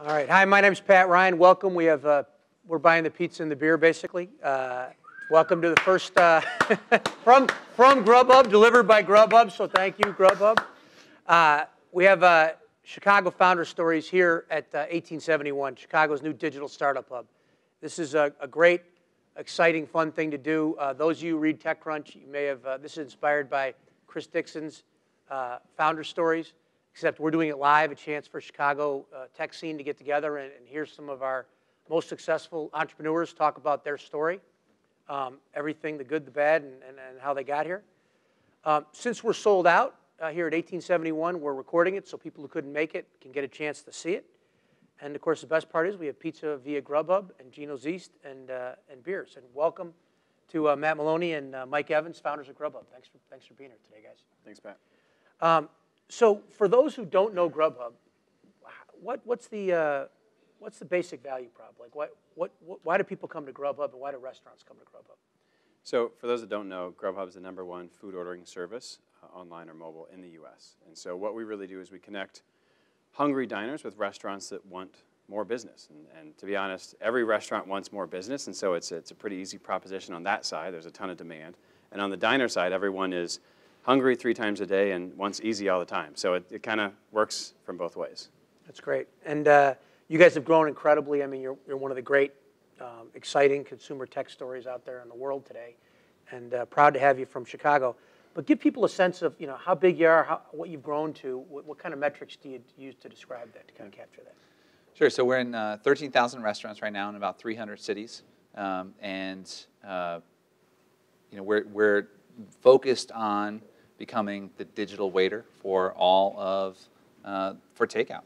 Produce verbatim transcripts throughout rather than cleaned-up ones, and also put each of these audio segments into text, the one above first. All right. Hi, my name's Pat Ryan. Welcome. We have uh, we're buying the pizza and the beer, basically. Uh, welcome to the first uh, from from Grubhub, delivered by Grubhub. So thank you, Grubhub. Uh, we have uh, Chicago founder stories here at uh, eighteen seventy-one, Chicago's new digital startup hub. This is a, a great, exciting, fun thing to do. Uh, those of you who read TechCrunch, you may have. Uh, this is inspired by Chris Dixon's uh, founder stories. Except we're doing it live, a chance for Chicago uh, tech scene to get together and, and hear some of our most successful entrepreneurs talk about their story, um, everything, the good, the bad, and, and, and how they got here. Um, since we're sold out uh, here at eighteen seventy-one, we're recording it so people who couldn't make it can get a chance to see it. And of course, the best part is we have pizza via Grubhub and Geno's East and, uh, and beers. And welcome to uh, Matt Maloney and uh, Mike Evans, founders of Grubhub. Thanks for, thanks for being here today, guys. Thanks, Pat. Um, So for those who don't know Grubhub, what, what's, the, uh, what's the basic value prop? Like what, what, what, why do people come to Grubhub and why do restaurants come to Grubhub? So for those that don't know, Grubhub is the number one food ordering service, uh, online or mobile, in the U S And so what we really do is we connect hungry diners with restaurants that want more business. And, and to be honest, every restaurant wants more business, and so it's, it's a pretty easy proposition on that side. There's a ton of demand. And on the diner side, everyone is hungry three times a day and wants easy all the time. So it, it kind of works from both ways. That's great. And uh, you guys have grown incredibly. I mean, you're, you're one of the great, um, exciting consumer tech stories out there in the world today. And uh, proud to have you from Chicago. But give people a sense of, you know, how big you are, how, what you've grown to, what, what kind of metrics do you use to describe that, to kind of capture that? Sure. So we're in uh, thirteen thousand restaurants right now in about three hundred cities. Um, and, uh, you know, we're, we're focused on becoming the digital waiter for all of, uh, for takeout.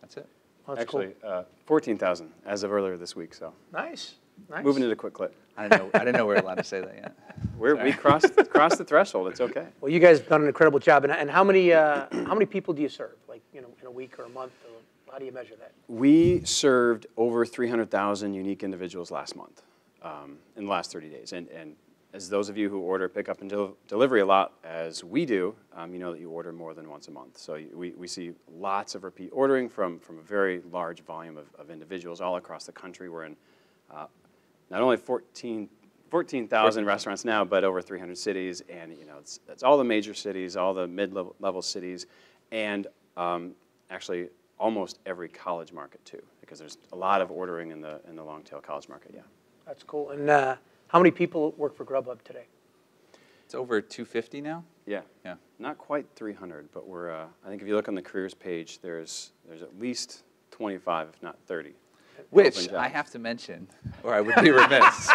That's it. Well, that's actually, cool. uh, fourteen thousand as of earlier this week, so. Nice, nice. Moving at a quick clip. I didn't know, I didn't know we were allowed to say that yet. We're, we crossed, crossed the threshold, it's okay. Well, you guys have done an incredible job. And, and how many, uh, how many people do you serve? Like, you know, in a week or a month, or how do you measure that? We served over three hundred thousand unique individuals last month, um, in the last thirty days. And, and as those of you who order pickup and del delivery a lot, as we do, um, you know that you order more than once a month. So we, we see lots of repeat ordering from, from a very large volume of, of individuals all across the country. We're in uh, not only fourteen thousand restaurants now, but over three hundred cities. And you know, it's, it's all the major cities, all the mid-level level cities, and um, actually almost every college market too, because there's a lot of ordering in the, in the long-tail college market, yeah. That's cool. And, uh, how many people work for Grubhub today? It's over two hundred fifty now. Yeah, yeah. Not quite three hundred, but we're. Uh, I think if you look on the careers page, there's there's at least twenty-five, if not thirty. Which I have to mention, or I would be remiss,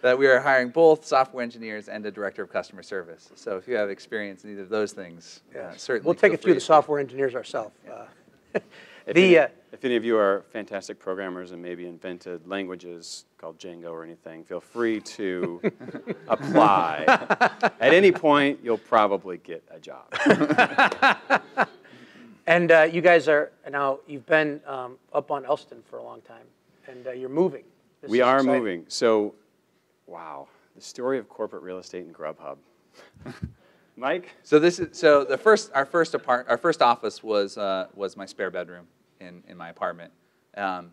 that we are hiring both software engineers and a director of customer service. So if you have experience in either of those things, yes. uh, certainly we'll take it through the software engineers ourselves. Yeah. Uh, If, the, any, uh, if any of you are fantastic programmers and maybe invented languages called Django or anything, feel free to apply. At any point, you'll probably get a job. And uh, you guys are now, you've been um, up on Elston for a long time, and uh, you're moving. This we are exciting. moving. So, wow, the story of corporate real estate and Grubhub. Mike. So this is so the first our first apart our first office was uh, was my spare bedroom in in my apartment. Um,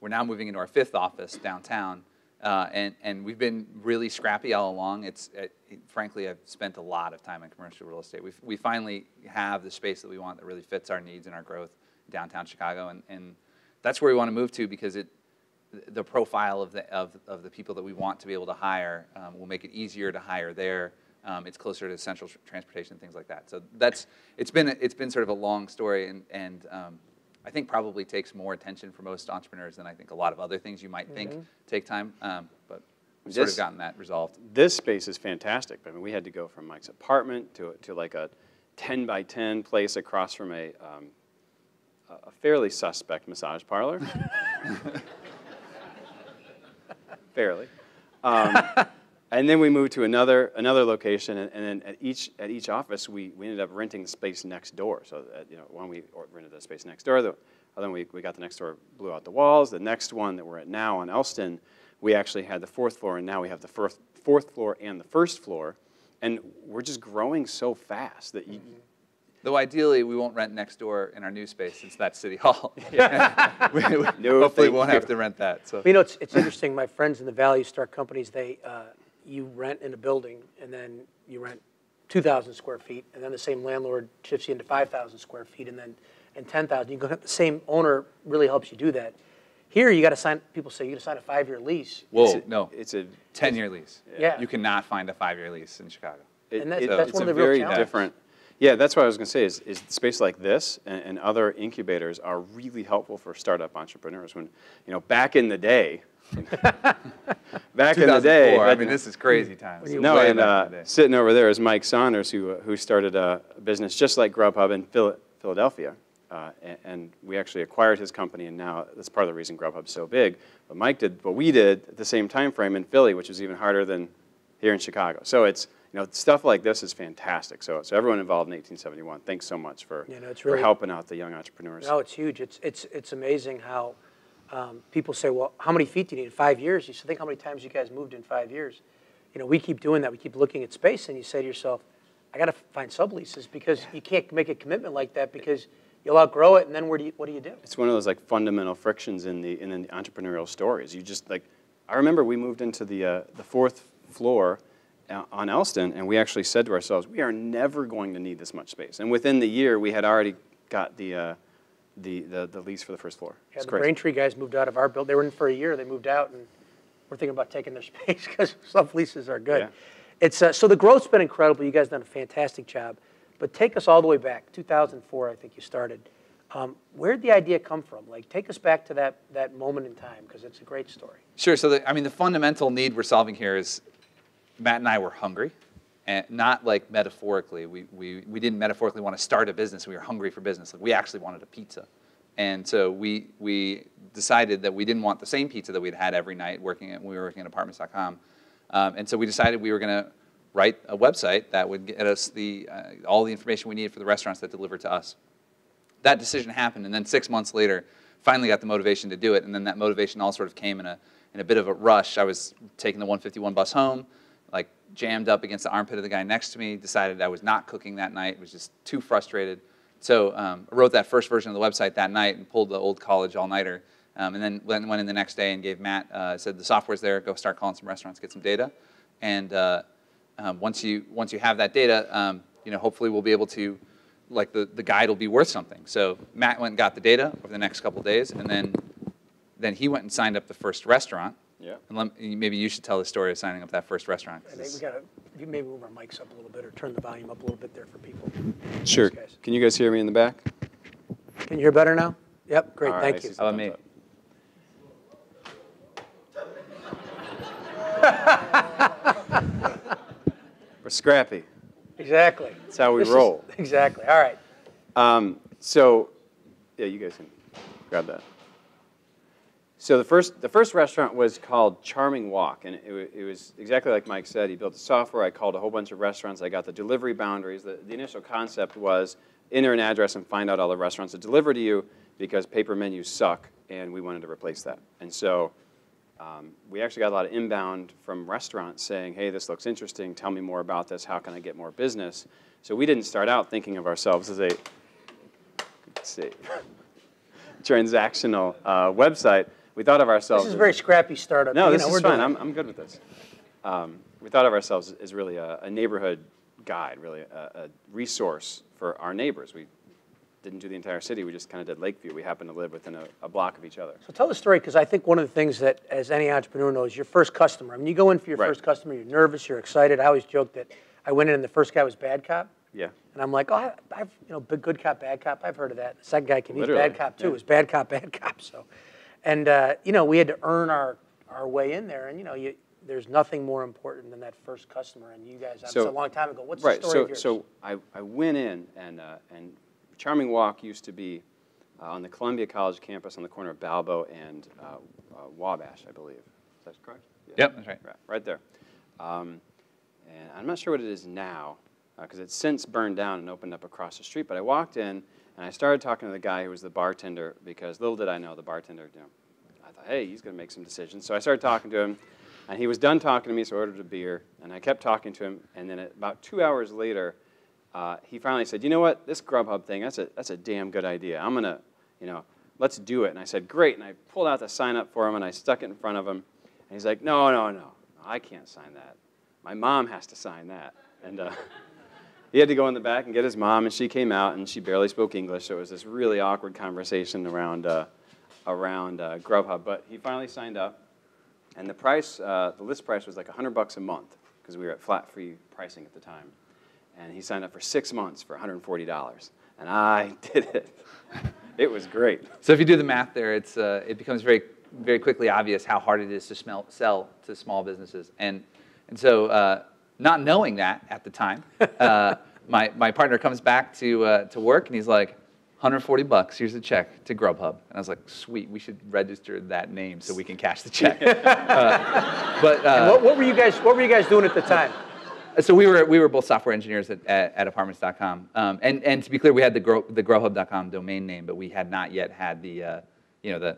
we're now moving into our fifth office downtown, uh, and and we've been really scrappy all along. It's it, it, frankly I've spent a lot of time in commercial real estate. We we finally have the space that we want that really fits our needs and our growth in downtown Chicago, and and that's where we want to move to because it the profile of the of of the people that we want to be able to hire um, will make it easier to hire there. Um, it's closer to central transportation, things like that. So that's it's been it's been sort of a long story, and and um, I think probably takes more attention for most entrepreneurs than I think a lot of other things you might think mm-hmm. take time. Um, but we've this, sort of gotten that resolved. This space is fantastic. I mean, we had to go from Mike's apartment to to like a ten by ten place across from a um, a fairly suspect massage parlor. Fairly. Um, And then we moved to another another location, and, and then at each at each office we, we ended up renting the space next door. So that, you know, one we rented the space next door, the other one we we got the next door blew out the walls. The next one that we're at now on Elston, we actually had the fourth floor, and now we have the first fourth floor and the first floor, and we're just growing so fast that you, mm-hmm. Though ideally, we won't rent next door in our new space since that's City Hall. we, we no hopefully, won't have to rent that. So. You know, it's, it's interesting. My friends in the Valley start companies. They uh, you rent in a building, and then you rent two thousand square feet, and then the same landlord shifts you into five thousand square feet, and then and ten thousand. You go. The same owner really helps you do that. Here, you got to sign. People say you got to sign a five-year lease. Whoa, it's a, no, it's a ten-year lease. Yeah, you cannot find a five-year lease in Chicago. It, and that, it, so that's it's one of the real challenges. Different. Yeah, that's what I was going to say is, is space like this and, and other incubators are really helpful for startup entrepreneurs. When, you know, back in the day, back in the day, I mean, this is crazy times. No, and uh, sitting over there is Mike Saunders, who uh, who started a business just like Grubhub in Phil Philadelphia, uh, and, and we actually acquired his company, and now that's part of the reason Grubhub's so big. But Mike did what we did at the same time frame in Philly, which is even harder than here in Chicago. So it's. You know, stuff like this is fantastic. So, so everyone involved in eighteen seventy-one, thanks so much for yeah, no, it's really, for helping out the young entrepreneurs. No, it's huge. It's it's it's amazing how um, people say, well, how many feet do you need in five years? You should think how many times you guys moved in five years. You know, we keep doing that. We keep looking at space, and you say to yourself, I got to find subleases because you can't make a commitment like that because you'll outgrow it, and then where do you, what do you do? It's one of those like fundamental frictions in the in the entrepreneurial stories. You just like, I remember we moved into the uh, the fourth floor on Elston, and we actually said to ourselves, we are never going to need this much space. And within the year, we had already got the uh, the, the the lease for the first floor. Yeah, the Braintree guys moved out of our building. They were in for a year. They moved out, and we're thinking about taking their space because subleases are good. Yeah. It's uh, so the growth's been incredible. You guys done a fantastic job. But take us all the way back, two thousand four, I think you started. Um, where'd the idea come from? Like, take us back to that that moment in time because it's a great story. Sure. So the, I mean, the fundamental need we're solving here is. Matt and I were hungry, and not like metaphorically. We, we, we didn't metaphorically want to start a business. We were hungry for business. Like we actually wanted a pizza. And so we, we decided that we didn't want the same pizza that we'd had every night working at, when we were working at apartments dot com. Um, and so we decided we were going to write a website that would get us the, uh, all the information we needed for the restaurants that deliver to us. That decision happened, and then six months later, finally got the motivation to do it. And then that motivation all sort of came in a, in a bit of a rush. I was taking the one fifty-one bus home. Like jammed up against the armpit of the guy next to me, decided I was not cooking that night, was just too frustrated. So um, I wrote that first version of the website that night and pulled the old college all-nighter. Um, and then went in the next day and gave Matt, uh, said the software's there, go start calling some restaurants, get some data. And uh, um, once, you, once you have that data, um, you know, hopefully we'll be able to, like the, the guide will be worth something. So Matt went and got the data over the next couple of days, and then, then he went and signed up the first restaurant. Yeah. And let me, maybe you should tell the story of signing up that first restaurant. I think we gotta maybe move our mics up a little bit or turn the volume up a little bit there for people. Sure. Guys. Can you guys hear me in the back? Can you hear better now? Yep. Great. All Thank right, you. How about me? We're scrappy. Exactly. That's how we this roll. Is, exactly. All right. Um, so, yeah, you guys can grab that. So the first, the first restaurant was called Charming Walk, and it, it was exactly like Mike said. He built the software. I called a whole bunch of restaurants. I got the delivery boundaries. The, the initial concept was enter an address and find out all the restaurants that deliver to you because paper menus suck, and we wanted to replace that. And so um, we actually got a lot of inbound from restaurants saying, hey, this looks interesting. Tell me more about this. How can I get more business? So we didn't start out thinking of ourselves as a, let's see, transactional uh, website. We thought of ourselves. This is a very scrappy startup. No, this is fine. I'm, I'm good with this. Um, we thought of ourselves as really a, a neighborhood guide, really a, a resource for our neighbors. We didn't do the entire city. We just kind of did Lakeview. We happened to live within a, a block of each other. So tell the story, because I think one of the things that, as any entrepreneur knows, your first customer. I mean, you go in for your right. first customer. You're nervous. You're excited. I always joke that I went in and the first guy was bad cop. Yeah. And I'm like, oh, I, I've you know, good cop, bad cop. I've heard of that. The second guy can use bad cop too. Yeah. It was bad cop, bad cop. So. And, uh, you know, we had to earn our, our way in there. And, you know, you, there's nothing more important than that first customer. And you guys, that so, was a long time ago. What's right, the story so, of yours? So I, I went in, and, uh, and Charming Walk used to be uh, on the Columbia College campus on the corner of Balbo and uh, uh, Wabash, I believe. Is that correct? Yeah. Yep, that's right. Right, right there. Um, and I'm not sure what it is now, because uh, it's since burned down and opened up across the street. But I walked in. And I started talking to the guy who was the bartender, because little did I know the bartender, you know, I thought, hey, he's going to make some decisions. So I started talking to him, and he was done talking to me, so I ordered a beer. And I kept talking to him, and then about two hours later, uh, he finally said, you know what, this Grubhub thing, that's a, that's a damn good idea. I'm going to, you know, let's do it. And I said, great. And I pulled out the sign up for him, and I stuck it in front of him. And he's like, no, no, no, no, I can't sign that. My mom has to sign that. And uh, he had to go in the back and get his mom, and she came out, and she barely spoke English. So it was this really awkward conversation around, uh, around uh, Grubhub. But he finally signed up. And the price, uh, the list price was like a hundred bucks a month, because we were at flat fee pricing at the time. And he signed up for six months for a hundred forty dollars. And I did it. It was great. So if you do the math there, it's, uh, it becomes very, very quickly obvious how hard it is to smell, sell to small businesses. And, and so uh, not knowing that at the time, uh, my, my partner comes back to, uh, to work, and he's like, a hundred forty bucks, here's a check to Grubhub. And I was like, sweet, we should register that name so we can cash the check. uh, but uh, what, what were you guys what were you guys doing at the time? So we were we were both software engineers at, at, at apartments dot com. Um, and and to be clear, we had the Gro, the grubhub dot com domain name, but we had not yet had the uh, you know the,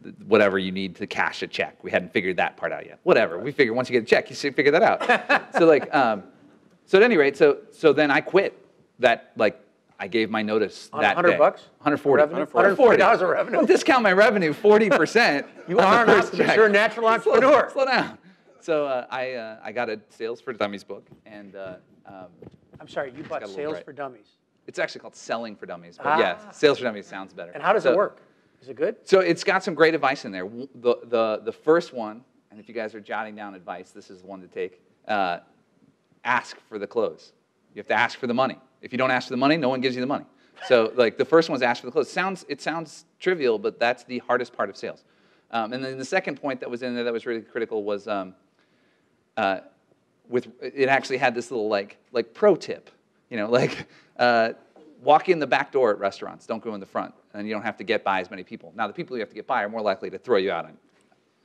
the whatever you need to cash a check. We hadn't figured that part out yet. Whatever. We figured once you get a check, you should figure that out. so like um, so at any rate, so so then I quit that like. I gave my notice that day. a hundred bucks? one hundred forty. one hundred forty dollars of revenue. Don't discount my revenue forty percent. You are not. You're a natural entrepreneur. Slow, slow down. So uh, I uh, I got a Sales for Dummies book, and uh, um, I'm sorry, you bought Sales for Dummies. It's actually called Selling for Dummies, but ah. yeah, Sales for Dummies sounds better. And how does so, it work? Is it good? So it's got some great advice in there. The the the first one, and if you guys are jotting down advice, this is the one to take. Uh, ask for the close. You have to ask for the money. If you don't ask for the money, no one gives you the money. So like the first one is ask for the close. Sounds, it sounds trivial, but that's the hardest part of sales. Um, and then the second point that was in there that was really critical was um, uh, with, it actually had this little like, like pro tip. You know, like uh, walk in the back door at restaurants. Don't go in the front. And you don't have to get by as many people. Now the people you have to get by are more likely to throw you out on,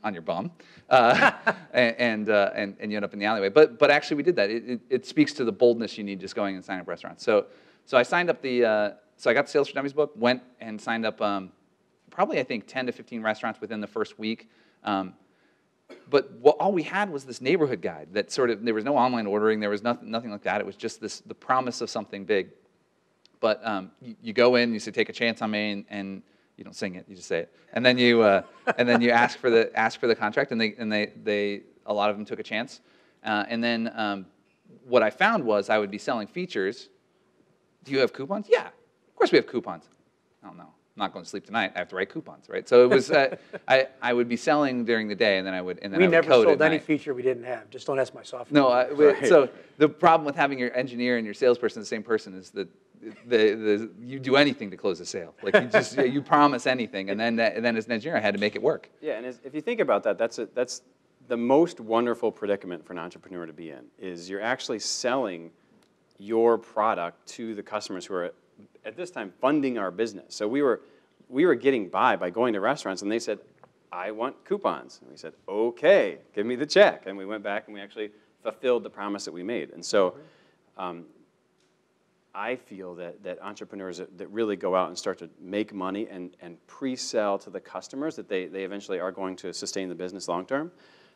on your bum. Uh, and, and, uh, and, and you end up in the alleyway. But, but actually we did that. It, it, it speaks to the boldness you need just going and signing up restaurants. So, so I signed up the, uh, so I got the Sales for Dummies book, went and signed up um, probably I think ten to fifteen restaurants within the first week. Um, but what, all we had was this neighborhood guide that sort of, there was no online ordering, there was nothing, nothing like that. It was just this, the promise of something big. But um, you, you go in, you say take a chance on me, and, and you don't sing it, you just say it. And then you, uh, and then you ask for the ask for the contract, and they and they they a lot of them took a chance. Uh, and then um, what I found was I would be selling features. Do you have coupons? Yeah, of course we have coupons. I don't know. I'm not going to sleep tonight. I have to write coupons, right? So it was uh, I I would be selling during the day, and then I would and then we I would never code sold any night. feature we didn't have. Just don't ask my software. No. I, right. So the problem with having your engineer and your salesperson the same person is that. The, the, you do anything to close a sale. Like you just you promise anything, and then that, and then as an engineer, I had to make it work. Yeah, and as, if you think about that, that's a, that's the most wonderful predicament for an entrepreneur to be in. Is you're actually selling your product to the customers who are at this time funding our business. So we were we were getting by by going to restaurants, and they said, "I want coupons," and we said, "Okay, give me the check," and we went back and we actually fulfilled the promise that we made. And so. Um, I feel that, that entrepreneurs that, that really go out and start to make money and, and pre-sell to the customers that they, they eventually are going to sustain the business long-term,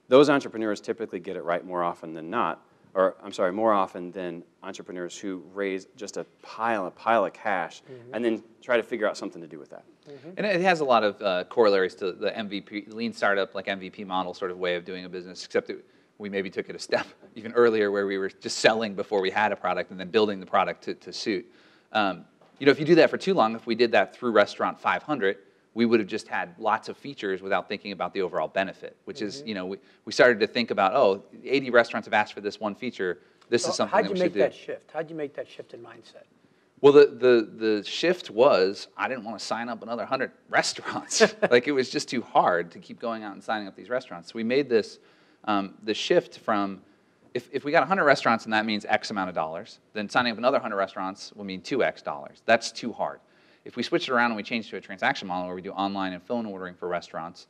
those entrepreneurs typically get it right more often than not, or I'm sorry, more often than entrepreneurs who raise just a pile, a pile of cash mm-hmm. and then try to figure out something to do with that. Mm-hmm. And it has a lot of uh, corollaries to the M V P, lean startup, like M V P model sort of way of doing a business, except that we maybe took it a step even earlier where we were just selling before we had a product and then building the product to, to suit. Um, you know, if you do that for too long, if we did that through Restaurant five hundred, we would have just had lots of features without thinking about the overall benefit, which mm-hmm. is, you know, we, we started to think about, oh, eighty restaurants have asked for this one feature. This well, is something that we should do. How'd you make that shift? How'd you make that shift in mindset? Well, the, the, the shift was I didn't want to sign up another one hundred restaurants. Like it was just too hard to keep going out and signing up these restaurants. So we made this... Um, the shift from, if, if we got a hundred restaurants and that means X amount of dollars, then signing up another one hundred restaurants will mean two X dollars. That's too hard. If we switch it around and we change to a transaction model where we do online and phone ordering for restaurants,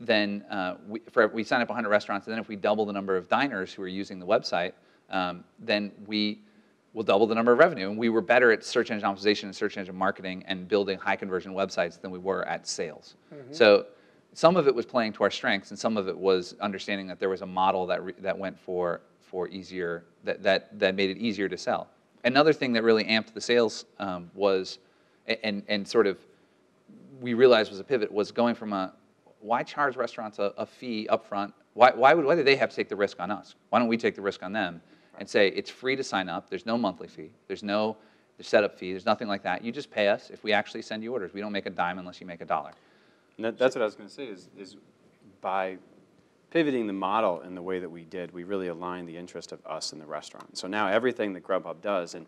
then uh, we, for, we sign up one hundred restaurants, and then if we double the number of diners who are using the website, um, then we will double the number of revenue. And we were better at search engine optimization and search engine marketing and building high conversion websites than we were at sales. Mm-hmm. So. Some of it was playing to our strengths, and some of it was understanding that there was a model that, re that went for, for easier, that, that, that made it easier to sell. Another thing that really amped the sales um, was, and, and sort of we realized was a pivot, was going from a, why charge restaurants a, a fee up front? Why, why, would, why do they have to take the risk on us? Why don't we take the risk on them and say, it's free to sign up, there's no monthly fee, there's no setup fee, there's nothing like that. You just pay us if we actually send you orders. We don't make a dime unless you make a dollar. And that, that's what I was going to say is, is by pivoting the model in the way that we did, we really aligned the interest of us and the restaurant. So now everything that Grubhub does, and,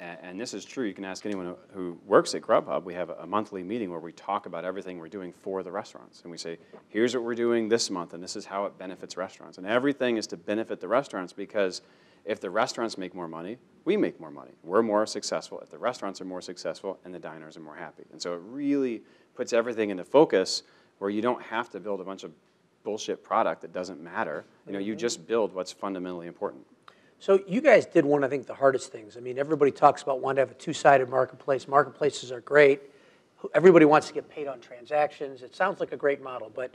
and this is true, you can ask anyone who works at Grubhub, we have a monthly meeting where we talk about everything we're doing for the restaurants. And we say, here's what we're doing this month, and this is how it benefits restaurants. And everything is to benefit the restaurants, because if the restaurants make more money, we make more money. We're more successful. If the restaurants are more successful, and the diners are more happy. And so it really puts everything into focus, where you don't have to build a bunch of bullshit product that doesn't matter. You know, you just build what's fundamentally important. So you guys did one, I think, the hardest things. I mean, everybody talks about wanting to have a two-sided marketplace. Marketplaces are great. Everybody wants to get paid on transactions. It sounds like a great model, but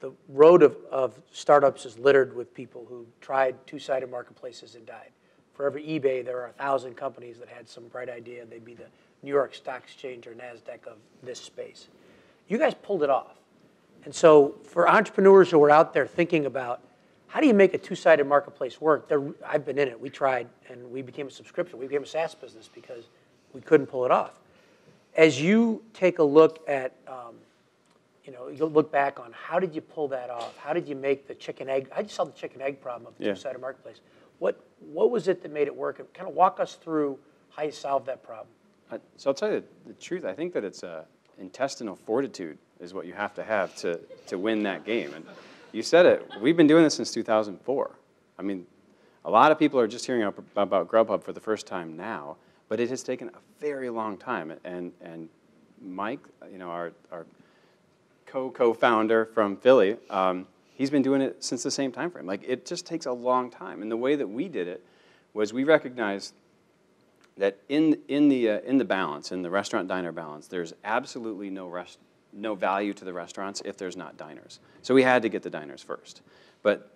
the road of, of startups is littered with people who tried two-sided marketplaces and died. For every eBay, there are a thousand companies that had some bright idea. They'd be the New York Stock Exchange or NASDAQ of this space. You guys pulled it off. And so for entrepreneurs who are out there thinking about, how do you make a two-sided marketplace work? They're, I've been in it. We tried, and we became a subscription. We became a SaaS business because we couldn't pull it off. As you take a look at, um, you know, you look back on how did you pull that off? How did you make the chicken egg? How did you solve the chicken egg problem of the yeah. two-sided marketplace? What, what was it that made it work? And kind of walk us through how you solved that problem. Uh, so I'll tell you the truth. I think that it's uh, intestinal fortitude is what you have to have to, to win that game. And you said it, we've been doing this since two thousand four. I mean, a lot of people are just hearing about Grubhub for the first time now, but it has taken a very long time. And, and Mike, you know, our, our co-co-founder from Philly, um, he's been doing it since the same time frame. Like, it just takes a long time. And the way that we did it was we recognized that in, in, the, uh, in the balance, in the restaurant-diner balance, there's absolutely no rest. no value to the restaurants if there's not diners. So we had to get the diners first. But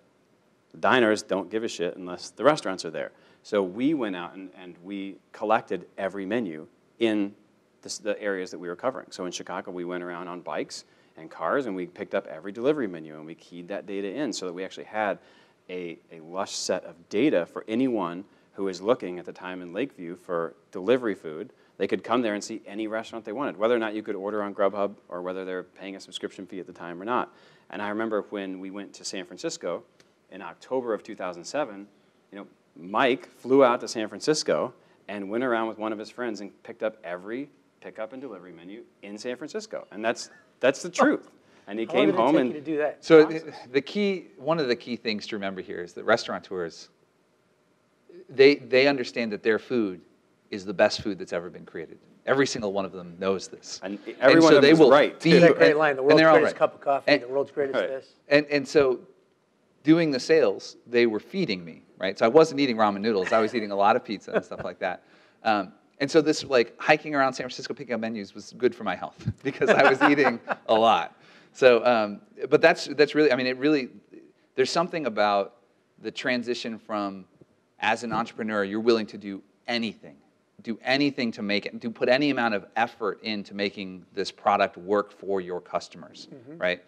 the diners don't give a shit unless the restaurants are there. So we went out and, and we collected every menu in this, the areas that we were covering. So in Chicago, we went around on bikes and cars, and we picked up every delivery menu, and we keyed that data in so that we actually had a, a lush set of data for anyone who is looking at the time in Lakeview for delivery food. They could come there and see any restaurant they wanted, whether or not you could order on Grubhub or whether they're paying a subscription fee at the time or not. And I remember when we went to San Francisco in October of two thousand seven, you know, Mike flew out to San Francisco and went around with one of his friends and picked up every pickup and delivery menu in San Francisco. And that's, that's the truth. And he How came home and to do that? So awesome. the key, one of the key things to remember here is that restaurateurs, they, they understand that their food is the best food that's ever been created. Every single one of them knows this. And everyone is right. There's that great line, the world's greatest cup of coffee, the world's greatest this. And, and so doing the sales, they were feeding me, right? So I wasn't eating ramen noodles. I was eating a lot of pizza and stuff like that. Um, and so this, like, hiking around San Francisco picking up menus was good for my health because I was eating a lot. So, um, but that's, that's really, I mean, it really, there's something about the transition from, as an entrepreneur, you're willing to do anything. Do anything to make it, to put any amount of effort into making this product work for your customers, mm-hmm. right?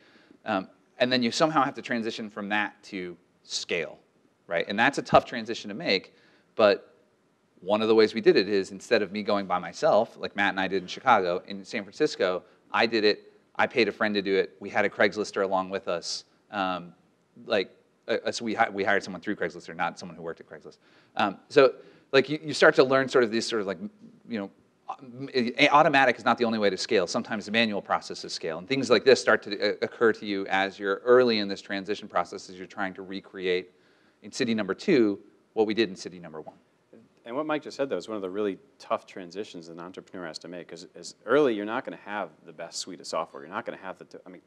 Um, and then you somehow have to transition from that to scale, right? And that's a tough transition to make, but one of the ways we did it is instead of me going by myself, like Matt and I did in Chicago, in San Francisco, I did it, I paid a friend to do it, we had a Craigslist along with us, um, like, uh, so we, hi we hired someone through Craigslist, not someone who worked at Craigslist. Um, so. Like you, you start to learn sort of these sort of like, you know, automatic is not the only way to scale. Sometimes the manual processes scale. And things like this start to occur to you as you're early in this transition process as you're trying to recreate in city number two what we did in city number one. And what Mike just said, though, is one of the really tough transitions an entrepreneur has to make. Because as early, you're not going to have the best suite of software. You're not going to have the, I mean,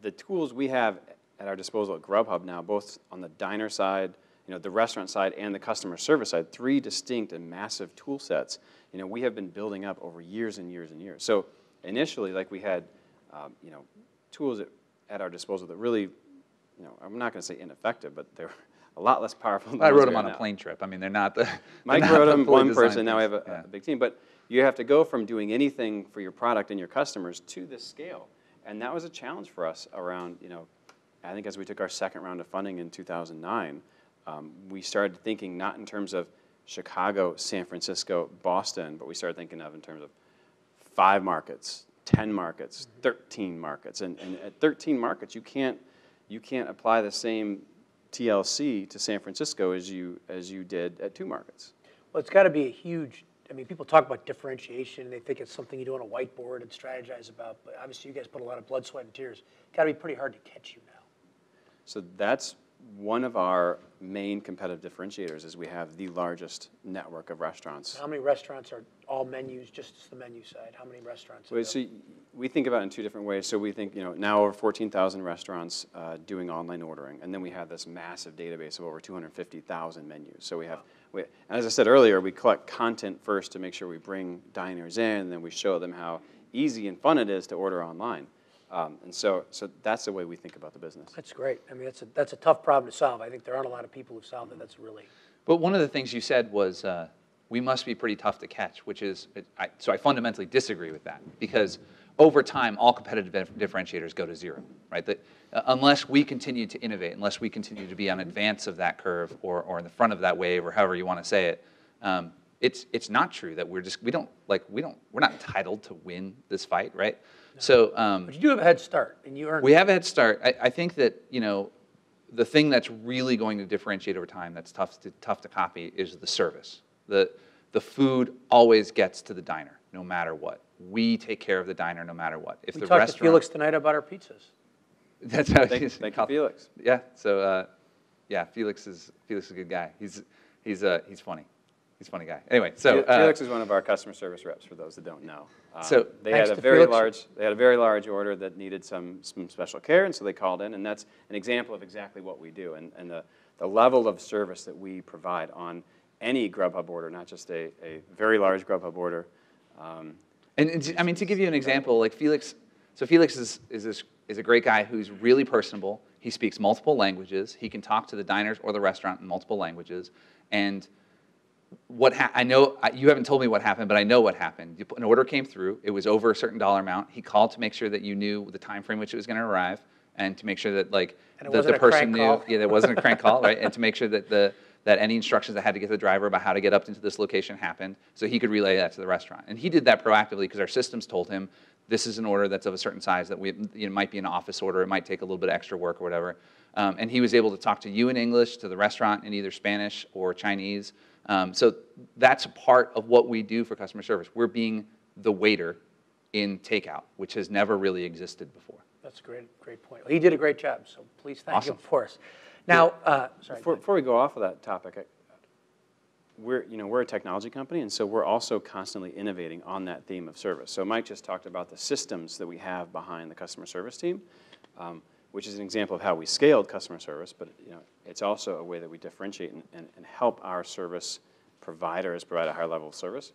the tools we have at our disposal at Grubhub now, both on the diner side, you know, the restaurant side and the customer service side, three distinct and massive tool sets, you know, we have been building up over years and years and years. So initially, like we had, um, you know, tools at, at our disposal that really, you know, I'm not going to say ineffective, but they were, a lot less powerful. Than I wrote them on now. a plane trip. I mean, they're not the. Mike not wrote them one person. Now I have a, yeah. a big team, but you have to go from doing anything for your product and your customers to this scale, and that was a challenge for us. Around you know, I think as we took our second round of funding in two thousand nine, um, we started thinking not in terms of Chicago, San Francisco, Boston, but we started thinking of in terms of five markets, ten markets, thirteen markets, and, and at thirteen markets, you can't you can't apply the same T L C to San Francisco as you as you did at two markets. Well, it's got to be a huge. I mean, people talk about differentiation, and they think it's something you do on a whiteboard and strategize about. But obviously, you guys put a lot of blood, sweat, and tears. It's got to be pretty hard to catch you now. So that's one of our main competitive differentiators is we have the largest network of restaurants. How many restaurants are all menus, just the menu side? How many restaurants? Wait, so we think about it in two different ways. So we think, you know, now over fourteen thousand restaurants uh, doing online ordering, and then we have this massive database of over two hundred fifty thousand menus. So we have, wow. we, as I said earlier, we collect content first to make sure we bring diners in, and then we show them how easy and fun it is to order online. Um, and so, so that's the way we think about the business. That's great. I mean, that's a, that's a tough problem to solve. I think there aren't a lot of people who've solved it. That's really. But one of the things you said was uh, we must be pretty tough to catch, which is, I, so I fundamentally disagree with that because over time, all competitive differentiators go to zero, right? That, uh, unless we continue to innovate, unless we continue to be on advance of that curve or, or in the front of that wave or however you want to say it, um, it's, it's not true that we're just, we don't, like, we don't, we're not entitled to win this fight, right? No. So, um, but you do have a head start, and you earned. We have a head start. I, I think that you know, the thing that's really going to differentiate over time, that's tough to tough to copy, is the service. the The food always gets to the diner, no matter what. We take care of the diner, no matter what. If we the talked restaurant, to Felix tonight about our pizzas. That's how thank, he's thank you, Felix. Yeah. So, uh, yeah, Felix is Felix is a good guy. He's he's uh, he's funny. He's a funny guy. Anyway, so uh, Felix is one of our customer service reps. For those that don't know, um, so they had a very Felix. large they had a very large order that needed some some special care, and so they called in, and that's an example of exactly what we do, and and the the level of service that we provide on any Grubhub order, not just a a very large Grubhub order. Um, and, and I mean, to give you an example, like Felix, so Felix is is this, is a great guy who's really personable. He speaks multiple languages. He can talk to the diners or the restaurant in multiple languages, and What ha I know, I, you haven't told me what happened, but I know what happened. An order came through. It was over a certain dollar amount. He called to make sure that you knew the time frame which it was going to arrive, and to make sure that like the, the person knew. Call. Yeah, there wasn't a crank call, right? And to make sure that the that any instructions I had to get to the driver about how to get up into this location happened, so he could relay that to the restaurant. And he did that proactively because our systems told him this is an order that's of a certain size that we you know, might be an office order. It might take a little bit of extra work or whatever. Um, and he was able to talk to you in English, to the restaurant in either Spanish or Chinese. Um, so that's part of what we do for customer service. We're being the waiter in takeout, which has never really existed before. That's a great, great point. Well, he did a great job, so please thank awesome. him for us. Now, uh, sorry, before, before we go off of that topic, I, we're you know we're a technology company, and so we're also constantly innovating on that theme of service. So Mike just talked about the systems that we have behind the customer service team, um, which is an example of how we scaled customer service, but you know, it's also a way that we differentiate and, and, and help our service providers provide a higher level of service.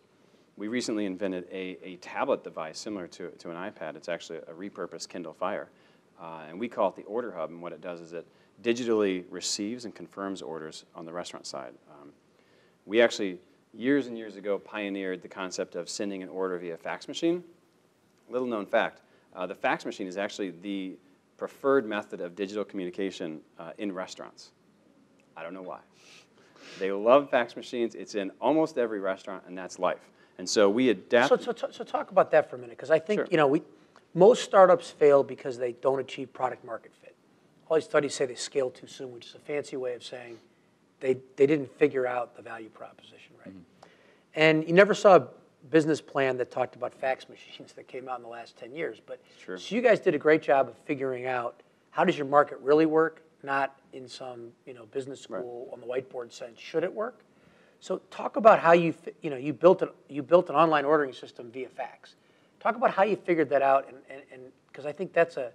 We recently invented a, a tablet device similar to, to an iPad. It's actually a repurposed Kindle Fire. Uh, and we call it the Order Hub, and what it does is it digitally receives and confirms orders on the restaurant side. Um, we actually, years and years ago, pioneered the concept of sending an order via fax machine. Little known fact, uh, the fax machine is actually the preferred method of digital communication uh, in restaurants. I don't know why. They love fax machines. It's in almost every restaurant, and that's life. And so we adapt. So, so, so talk about that for a minute, because I think sure. you know we, most startups fail because they don't achieve product market fit. All these studies say they scale too soon, which is a fancy way of saying they, they didn't figure out the value proposition, right? Mm-hmm. And you never saw a business plan that talked about fax machines that came out in the last ten years. But sure. So you guys did a great job of figuring out how does your market really work, not in some you know business school right. on the whiteboard sense. Should it work? So talk about how you you know you built an you built an online ordering system via fax. Talk about how you figured that out, and and and because I think that's a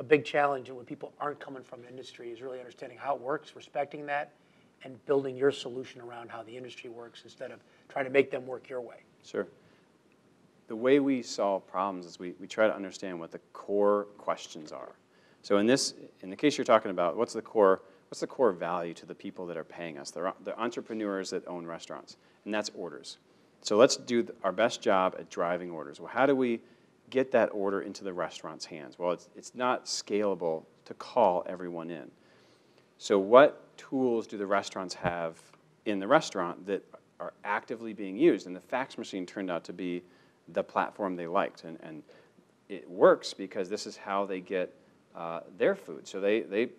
a big challenge, and when people aren't coming from an industry is really understanding how it works, respecting that, and building your solution around how the industry works instead of trying to make them work your way. Sure. The way we solve problems is we, we try to understand what the core questions are. So in this, in the case you're talking about, what's the core what's the core value to the people that are paying us? They're, they're entrepreneurs that own restaurants, and that's orders. So let's do our best job at driving orders. Well, how do we get that order into the restaurant's hands? Well, it's, it's not scalable to call everyone in. So what tools do the restaurants have in the restaurant that are actively being used? And the fax machine turned out to be the platform they liked. And, and it works because this is how they get uh, their food. So they, they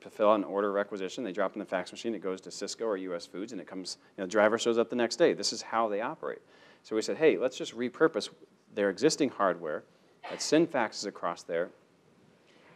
fulfill an order requisition. They drop in the fax machine. It goes to Cisco or U S Foods, and it comes, you know, the driver shows up the next day. This is how they operate. So we said, hey, let's just repurpose their existing hardware. Let's send faxes across there.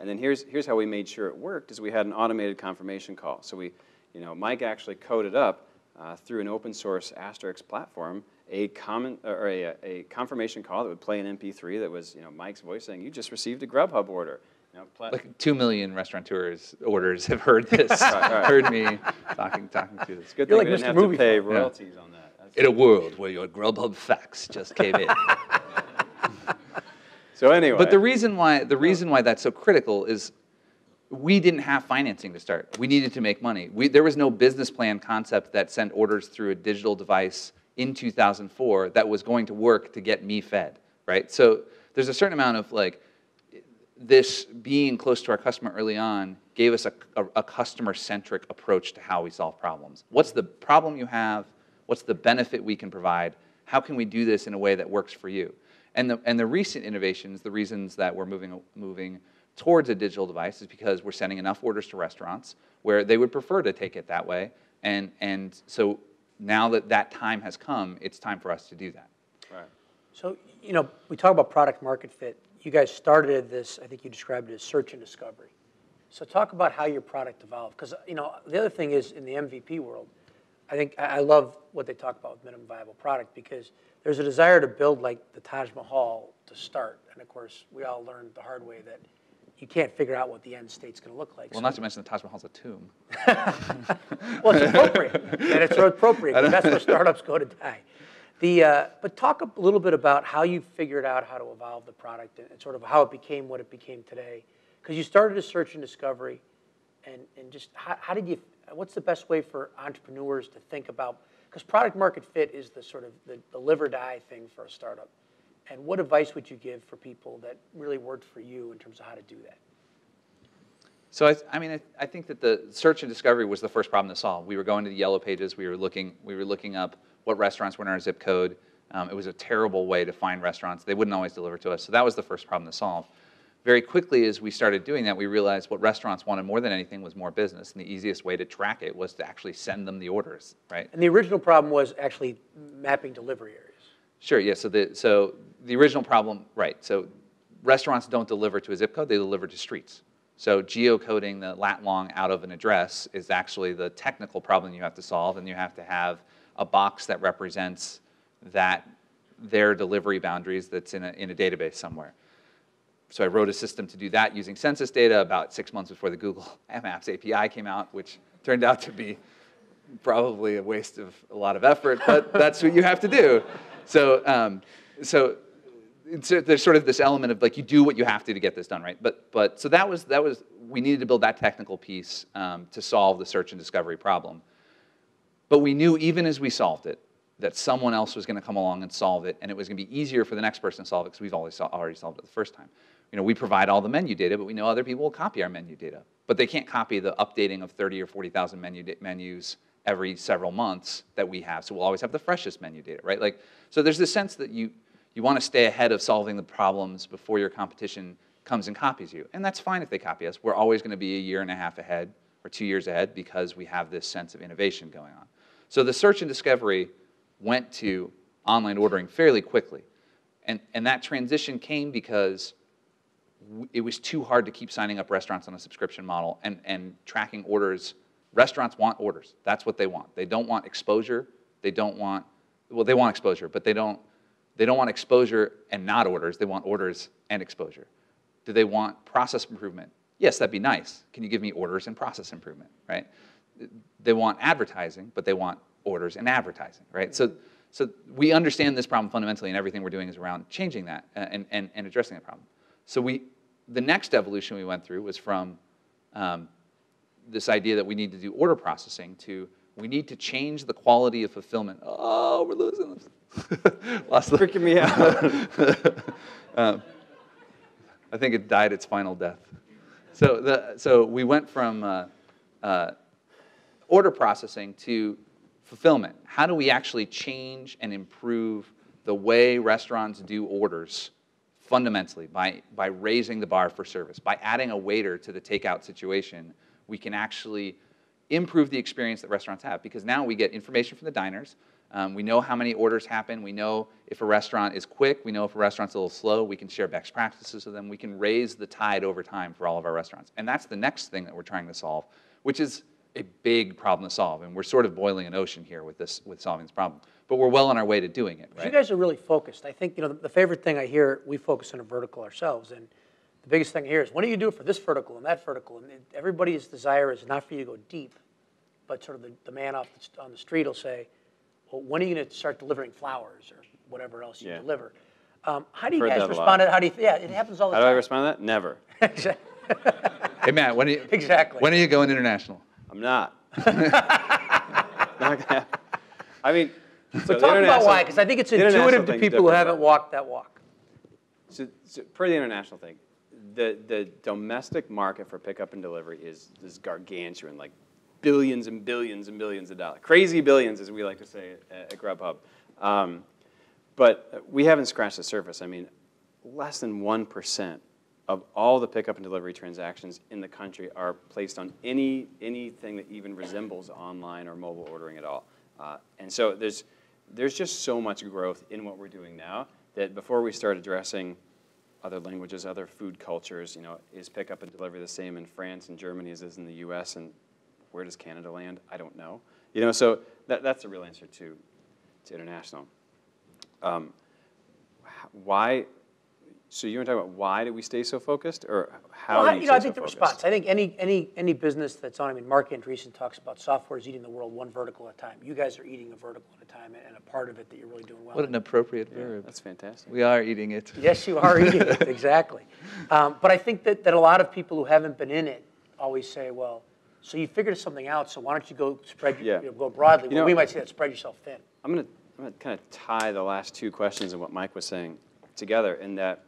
And then here's, here's how we made sure it worked is we had an automated confirmation call. So we, you know, Mike actually coded up uh, through an open source Asterisk platform a, common, or a, a confirmation call that would play an M P three that was, you know, Mike's voice saying, you just received a Grubhub order. You know, like two million restaurateurs' orders have heard this, right, right. heard me talking talking to this. Good You're thing like we Mister didn't have Movie to pay royalties yeah. on that. That's in a world where your Grubhub fax just came in. So anyway, but the reason why the reason why that's so critical is we didn't have financing to start. We needed to make money. We, there was no business plan concept that sent orders through a digital device in two thousand four that was going to work to get me fed, right? So there's a certain amount of like this being close to our customer early on gave us a, a, a customer-centric approach to how we solve problems. What's the problem you have? What's the benefit we can provide? How can we do this in a way that works for you? And the, and the recent innovations, the reasons that we're moving, moving towards a digital device is because we're sending enough orders to restaurants where they would prefer to take it that way. And, and so now that that time has come, it's time for us to do that. Right. So, you know, we talk about product market fit. You guys started this, I think you described it as search and discovery. So talk about how your product evolved. Because, you know, the other thing is in the M V P world, I think I love what they talk about with minimum viable product because there's a desire to build like the Taj Mahal to start. And of course, we all learned the hard way that you can't figure out what the end state's going to look like. Well, so not to mention the Taj Mahal's a tomb. Well, it's appropriate. And it's appropriate because that's where startups go to die. The, uh, but talk a little bit about how you figured out how to evolve the product and sort of how it became what it became today. Because you started a search and discovery and, and just how, how did you, what's the best way for entrepreneurs to think about, because product market fit is the sort of the, the live or die thing for a startup. And what advice would you give for people that really worked for you in terms of how to do that? So I, I mean, I, I think that the search and discovery was the first problem to solve. We were going to the yellow pages. We were looking, we were looking up what restaurants were in our zip code. Um, it was a terrible way to find restaurants. They wouldn't always deliver to us. So that was the first problem to solve. Very quickly as we started doing that, we realized what restaurants wanted more than anything was more business. And the easiest way to track it was to actually send them the orders, right? And the original problem was actually mapping delivery areas. Sure, yeah. So the, so the original problem, right. So restaurants don't deliver to a zip code. They deliver to streets. So geocoding the lat long out of an address is actually the technical problem you have to solve, and you have to have a box that represents that their delivery boundaries that's in a, in a database somewhere. So I wrote a system to do that using census data about six months before the Google Maps A P I came out, which turned out to be probably a waste of a lot of effort, but that's what you have to do. So, um, so. So there's sort of this element of like you do what you have to to get this done, right? But but so that was that was we needed to build that technical piece um, to solve the search and discovery problem. But we knew even as we solved it that someone else was going to come along and solve it, and it was going to be easier for the next person to solve it because we've already already solved it the first time. You know, we provide all the menu data, but we know other people will copy our menu data, but they can't copy the updating of thirty or forty thousand menu menus every several months that we have. So we'll always have the freshest menu data, right? Like so there's this sense that you. You want to stay ahead of solving the problems before your competition comes and copies you. And that's fine if they copy us. We're always going to be a year and a half ahead or two years ahead because we have this sense of innovation going on. So the search and discovery went to online ordering fairly quickly. And, and that transition came because it was too hard to keep signing up restaurants on a subscription model and, and tracking orders. Restaurants want orders. That's what they want. They don't want exposure. They don't want, well, they want exposure, but they don't. They don't want exposure and not orders. They want orders and exposure. Do they want process improvement? Yes, that'd be nice. Can you give me orders and process improvement, right? They want advertising, but they want orders and advertising, right? So, so we understand this problem fundamentally, and everything we're doing is around changing that and, and, and addressing the problem. So we, the next evolution we went through was from um, this idea that we need to do order processing to we need to change the quality of fulfillment. Oh, we're losing this. Lost the... Freaking me out. um, I think it died its final death. So, the, so we went from uh, uh, order processing to fulfillment. How do we actually change and improve the way restaurants do orders fundamentally by, by raising the bar for service? By adding a waiter to the takeout situation, we can actually improve the experience that restaurants have, because now we get information from the diners. Um, we know how many orders happen. We know if a restaurant is quick. We know if a restaurant's a little slow. We can share best practices with them. We can raise the tide over time for all of our restaurants. And that's the next thing that we're trying to solve, which is a big problem to solve. And we're sort of boiling an ocean here with this, with solving this problem. But we're well on our way to doing it, right? You guys are really focused. I think, you know, the, the favorite thing I hear, we focus on a vertical ourselves. And the biggest thing here is, what do you do for this vertical and that vertical? And everybody's desire is not for you to go deep, but sort of the, the man off the, on the street will say, well, when are you going to start delivering flowers or whatever else you yeah. deliver? Um, how do you guys respond to that? How do you, yeah, it happens all the how time. How do I respond to that? Never. Exactly. Hey, Matt, when are you, exactly. when are you going international? I'm not. Not gonna happen. I mean, so, so talk about why, because I think it's intuitive to people who haven't walked that walk. So, so per the international thing, the, the domestic market for pickup and delivery is, is gargantuan, like billions and billions and billions of dollars. Crazy billions, as we like to say at, at Grubhub. Um, but we haven't scratched the surface. I mean, less than one percent of all the pickup and delivery transactions in the country are placed on any anything that even resembles online or mobile ordering at all. Uh, and so there's, there's just so much growth in what we're doing now that before we start addressing other languages, other food cultures, you know, is pickup and delivery the same in France and Germany as it is in the U S? And where does Canada land? I don't know. You know, so that, that's the real answer to, to international. Um, why, so you were talking about why did we stay so focused, or how well, do you, you know, I think so the focused? Response, I think any, any, any business that's on, I mean, Mark Andreessen talks about software is eating the world one vertical at a time. You guys are eating a vertical at a time and a part of it that you're really doing well. What an appropriate yeah, verb. That's fantastic. We are eating it. Yes, you are eating it, exactly. Um, but I think that, that a lot of people who haven't been in it always say, well, so you figured something out, so why don't you go spread, your, yeah. you know, go broadly. You well, know, we might say that, spread yourself thin. I'm going to I'm going to kind of tie the last two questions and what Mike was saying together, in that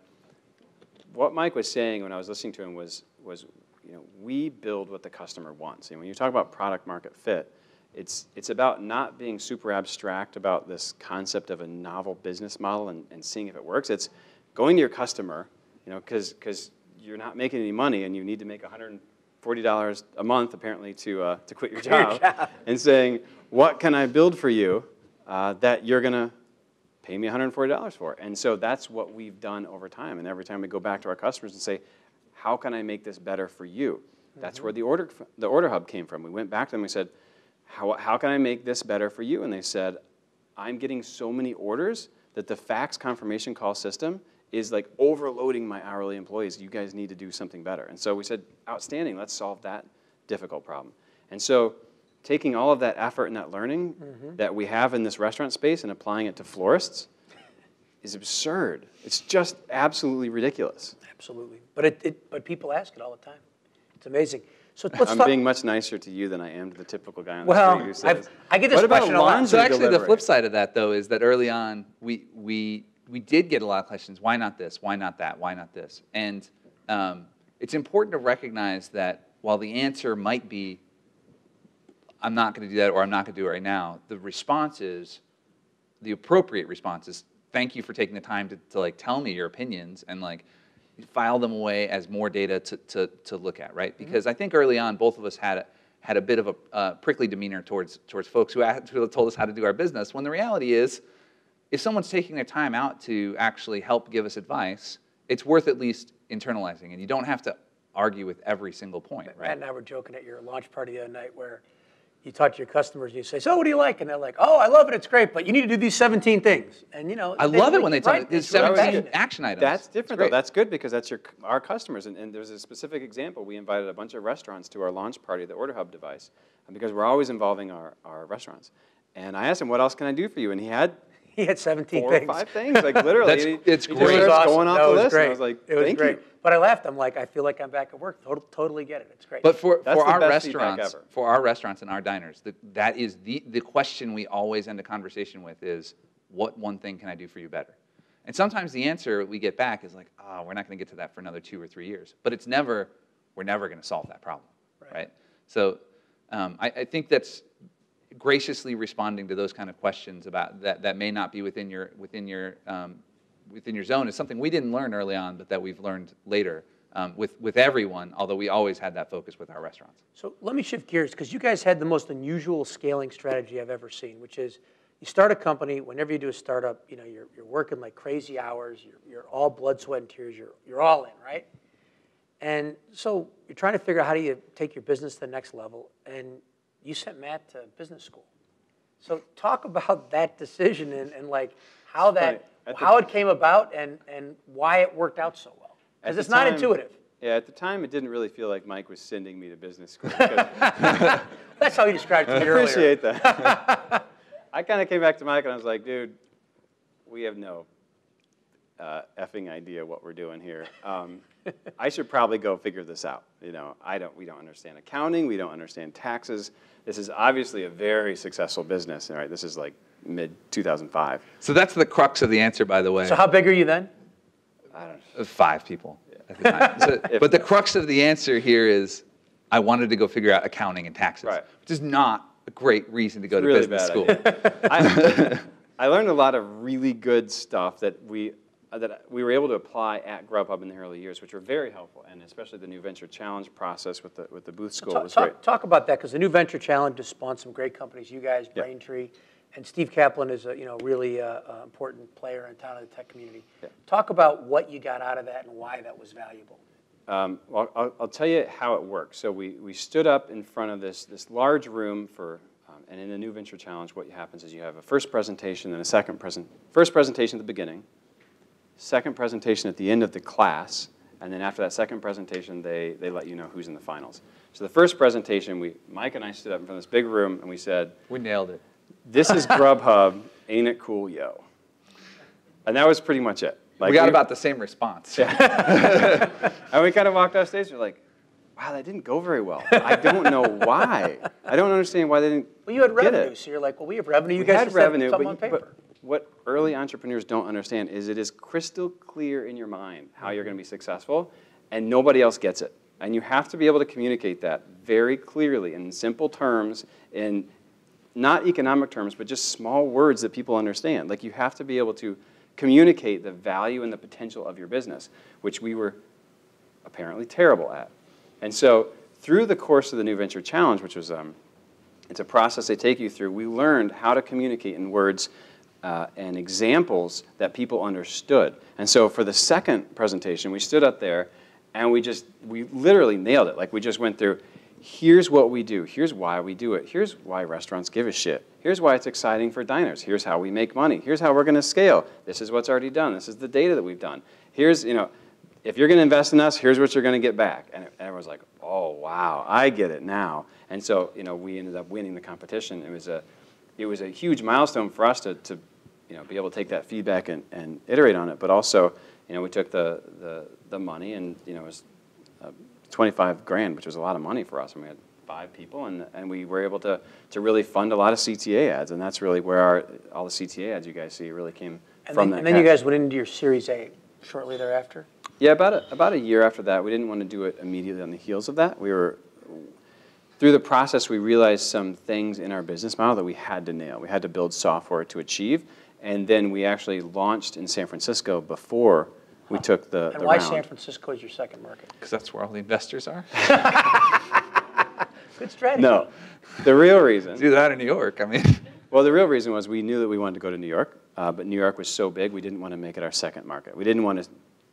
what Mike was saying when I was listening to him was, was you know, we build what the customer wants. And when you talk about product market fit, it's, it's about not being super abstract about this concept of a novel business model and, and seeing if it works. It's going to your customer, you know, because because you're not making any money and you need to make one hundred forty dollars a month, apparently, to, uh, to quit your job, your job, and saying, what can I build for you uh, that you're going to pay me one hundred forty dollars for? And so that's what we've done over time. And every time we go back to our customers and say, how can I make this better for you? That's mm-hmm. where the order, the Order Hub came from. We went back to them and we said, how, how can I make this better for you? And they said, I'm getting so many orders that the fax confirmation call system is like overloading my hourly employees. You guys need to do something better. And so we said, outstanding, let's solve that difficult problem. And so taking all of that effort and that learning mm-hmm. that we have in this restaurant space and applying it to florists is absurd. It's just absolutely ridiculous. Absolutely. But, it, it, but people ask it all the time. It's amazing. So let's I'm talk. being much nicer to you than I am to the typical guy on the well, street who says, I've, I get this what question about a lot. So actually delivery? The flip side of that, though, is that early on, we, we we did get a lot of questions, why not this, why not that, why not this? And um, it's important to recognize that while the answer might be, I'm not going to do that, or I'm not going to do it right now, the response is, the appropriate response is, thank you for taking the time to, to like tell me your opinions and like file them away as more data to, to, to look at, right? Because mm-hmm. I think early on, both of us had a, had a bit of a uh, prickly demeanor towards, towards folks who, asked, who told us how to do our business, when the reality is, if someone's taking their time out to actually help give us advice, it's worth at least internalizing, and you don't have to argue with every single point, right? Matt and I were joking at your launch party the other night where you talk to your customers and you say, so what do you like? And they're like, oh, I love it, it's great, but you need to do these seventeen things. And you know, I love it when they tell me there's seventeen action items. That's different though, that's good because that's your, our customers. And, and there's a specific example. We invited a bunch of restaurants to our launch party, the Order Hub device, because we're always involving our, our restaurants. And I asked him, what else can I do for you? And he had he had seventeen Four things. Or five things, like literally. That's, he, it's he great. It was awesome. Going off no, the list, great. And I was like, it was thank great. You. But I laughed. I'm like, I feel like I'm back at work. Total, totally get it. It's great. But for, for our restaurants, for our restaurants and our diners, the, that is the, the question we always end a conversation with is, what one thing can I do for you better? And sometimes the answer we get back is like, oh, we're not going to get to that for another two or three years. But it's never, we're never going to solve that problem, right? right? So um, I, I think that's graciously responding to those kind of questions about that, that may not be within your, within your, um, within your zone is something we didn't learn early on, but that we've learned later um, with, with everyone, although we always had that focus with our restaurants. So let me shift gears, because you guys had the most unusual scaling strategy I've ever seen, which is, you start a company. Whenever you do a startup, you know you're you're working like crazy hours. You're you're all blood, sweat, and tears. You're you're all in, right? And so you're trying to figure out how do you take your business to the next level. And you sent Matt to business school. So talk about that decision and, and like how that how it came about and and why it worked out so well. Because it's not intuitive. Yeah, at the time, it didn't really feel like Mike was sending me to business school. That's how he described it to me earlier. I appreciate that. I kind of came back to Mike and I was like, dude, we have no uh, effing idea what we're doing here. Um, I should probably go figure this out. You know, I don't, we don't understand accounting. We don't understand taxes. This is obviously a very successful business. All right, this is like mid two thousand five. So that's the crux of the answer, by the way. So how big are you then? I don't know. Five people yeah. at the time. So, if, but the crux of the answer here is I wanted to go figure out accounting and taxes, right. which is not a great reason to go it's to really business school. I, I learned a lot of really good stuff that we that we were able to apply at Grubhub in the early years, which were very helpful, and especially the New Venture Challenge process with the with the booth school. Talk, was talk, great. Talk about that, because the New Venture Challenge has spawned some great companies. You guys, Braintree, yeah. and Steve Kaplan is a you know really uh, uh, important player in town in the tech community. Yeah. Talk about what you got out of that and why that was valuable. Um, well, I'll, I'll tell you how it works. So we, we stood up in front of this, this large room for, um, and in the New Venture Challenge, what happens is you have a first presentation and a second present. First presentation at the beginning, second presentation at the end of the class, and then after that second presentation, they, they let you know who's in the finals. So the first presentation, we Mike and I stood up in front of this big room, and we said, we nailed it. This is Grubhub, ain't it cool, yo? And that was pretty much it. Like we got we, about the same response. Yeah. And we kind of walked off stage and we're like, wow, that didn't go very well. I don't know why. I don't understand why they didn't Well, you had revenue, it. So you're like, well, we have revenue. You we guys had revenue, but, on paper. But what early entrepreneurs don't understand is it is crystal clear in your mind how you're going to be successful, and nobody else gets it. And you have to be able to communicate that very clearly in simple terms, in not economic terms, but just small words that people understand. Like you have to be able to communicate the value and the potential of your business, which we were apparently terrible at. And so through the course of the New Venture Challenge, which was um, it's a process they take you through, we learned how to communicate in words uh, and examples that people understood. And so for the second presentation, we stood up there and we just, we literally nailed it. Like we just went through, here's what we do, here's why we do it, here's why restaurants give a shit. Here's why it's exciting for diners. Here's how we make money. Here's how we're going to scale. This is what's already done. This is the data that we've done. Here's, you know, if you're going to invest in us, here's what you're going to get back. And everyone's like, oh, wow, I get it now. And so, you know, we ended up winning the competition. It was a, it was a huge milestone for us to, to you know, be able to take that feedback and, and iterate on it. But also, you know, we took the, the, the money and, you know, it was uh, twenty-five grand, which was a lot of money for us. And we had five people, and, and we were able to, to really fund a lot of C T A ads, and that's really where our, all the C T A ads you guys see really came and from then, that. And then cash. You guys went into your Series A shortly thereafter? Yeah, about a, about a year after that. We didn't want to do it immediately on the heels of that. We were, through the process, we realized some things in our business model that we had to nail. We had to build software to achieve, and then we actually launched in San Francisco before we huh. took the, and the round. And why San Francisco is your second market? Because that's where all the investors are. Good strategy. No, the real reason. Do that in New York, I mean. Well, the real reason was we knew that we wanted to go to New York, uh, but New York was so big we didn't want to make it our second market. We didn't want to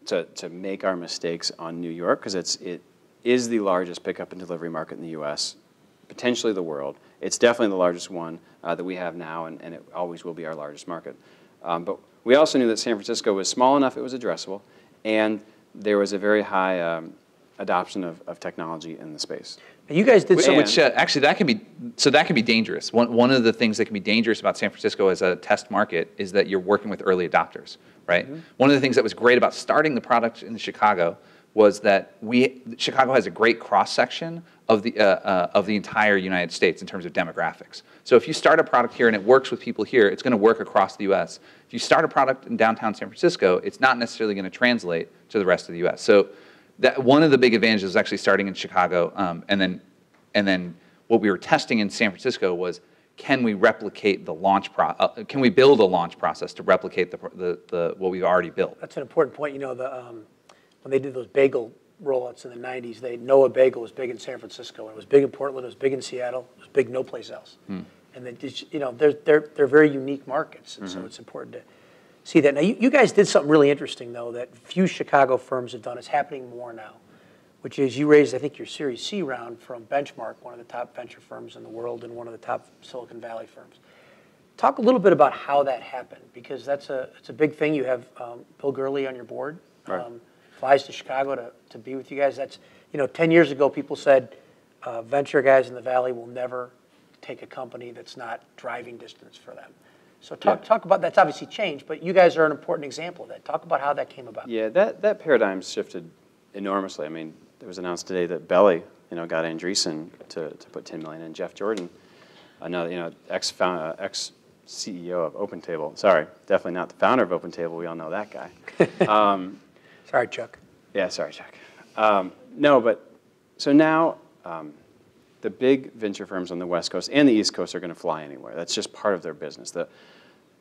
to, to make our mistakes on New York because it's it is the largest pickup and delivery market in the U S, potentially the world. It's definitely the largest one uh, that we have now, and, and it always will be our largest market. Um, but we also knew that San Francisco was small enough it was addressable, and there was a very high um, adoption of, of technology in the space. You guys did so much. Uh, actually, that can be so that can be dangerous. One one of the things that can be dangerous about San Francisco as a test market is that you're working with early adopters, right? Mm-hmm. One of the things that was great about starting the product in Chicago was that we Chicago has a great cross section of the uh, uh, of the entire United States in terms of demographics. So if you start a product here and it works with people here, it's going to work across the U S. If you start a product in downtown San Francisco, it's not necessarily going to translate to the rest of the U S. So that one of the big advantages is actually starting in Chicago, um, and then, and then what we were testing in San Francisco was, can we replicate the launch pro? Uh, can we build a launch process to replicate the, the the what we've already built? That's an important point. You know, the um, when they did those bagel rollouts in the nineties, they Noah Bagel was big in San Francisco, and it was big in Portland, it was big in Seattle, it was big no place else. Hmm. And then, you know, they're they're they're very unique markets, and mm-hmm. so it's important to see that. Now, you, you guys did something really interesting, though, that few Chicago firms have done. It's happening more now, which is you raised, I think, your Series C round from Benchmark, one of the top venture firms in the world and one of the top Silicon Valley firms. Talk a little bit about how that happened, because that's a, it's a big thing. You have um, Bill Gurley on your board, right. um, flies to Chicago to, to be with you guys. That's, you know, ten years ago, people said uh, venture guys in the Valley will never take a company that's not driving distance for them. So talk, yeah. talk about, that's obviously changed, but you guys are an important example of that. Talk about how that came about. Yeah, that, that paradigm shifted enormously. I mean, it was announced today that Belly, you know, got Andreessen to, to put ten million dollars in. Jeff Jordan, another, you know, ex-founder, ex-C E O of OpenTable. Sorry, definitely not the founder of OpenTable. We all know that guy. Um, sorry, Chuck. Yeah, sorry, Chuck. Um, no, but so now um, the big venture firms on the West Coast and the East Coast are going to fly anywhere. That's just part of their business. The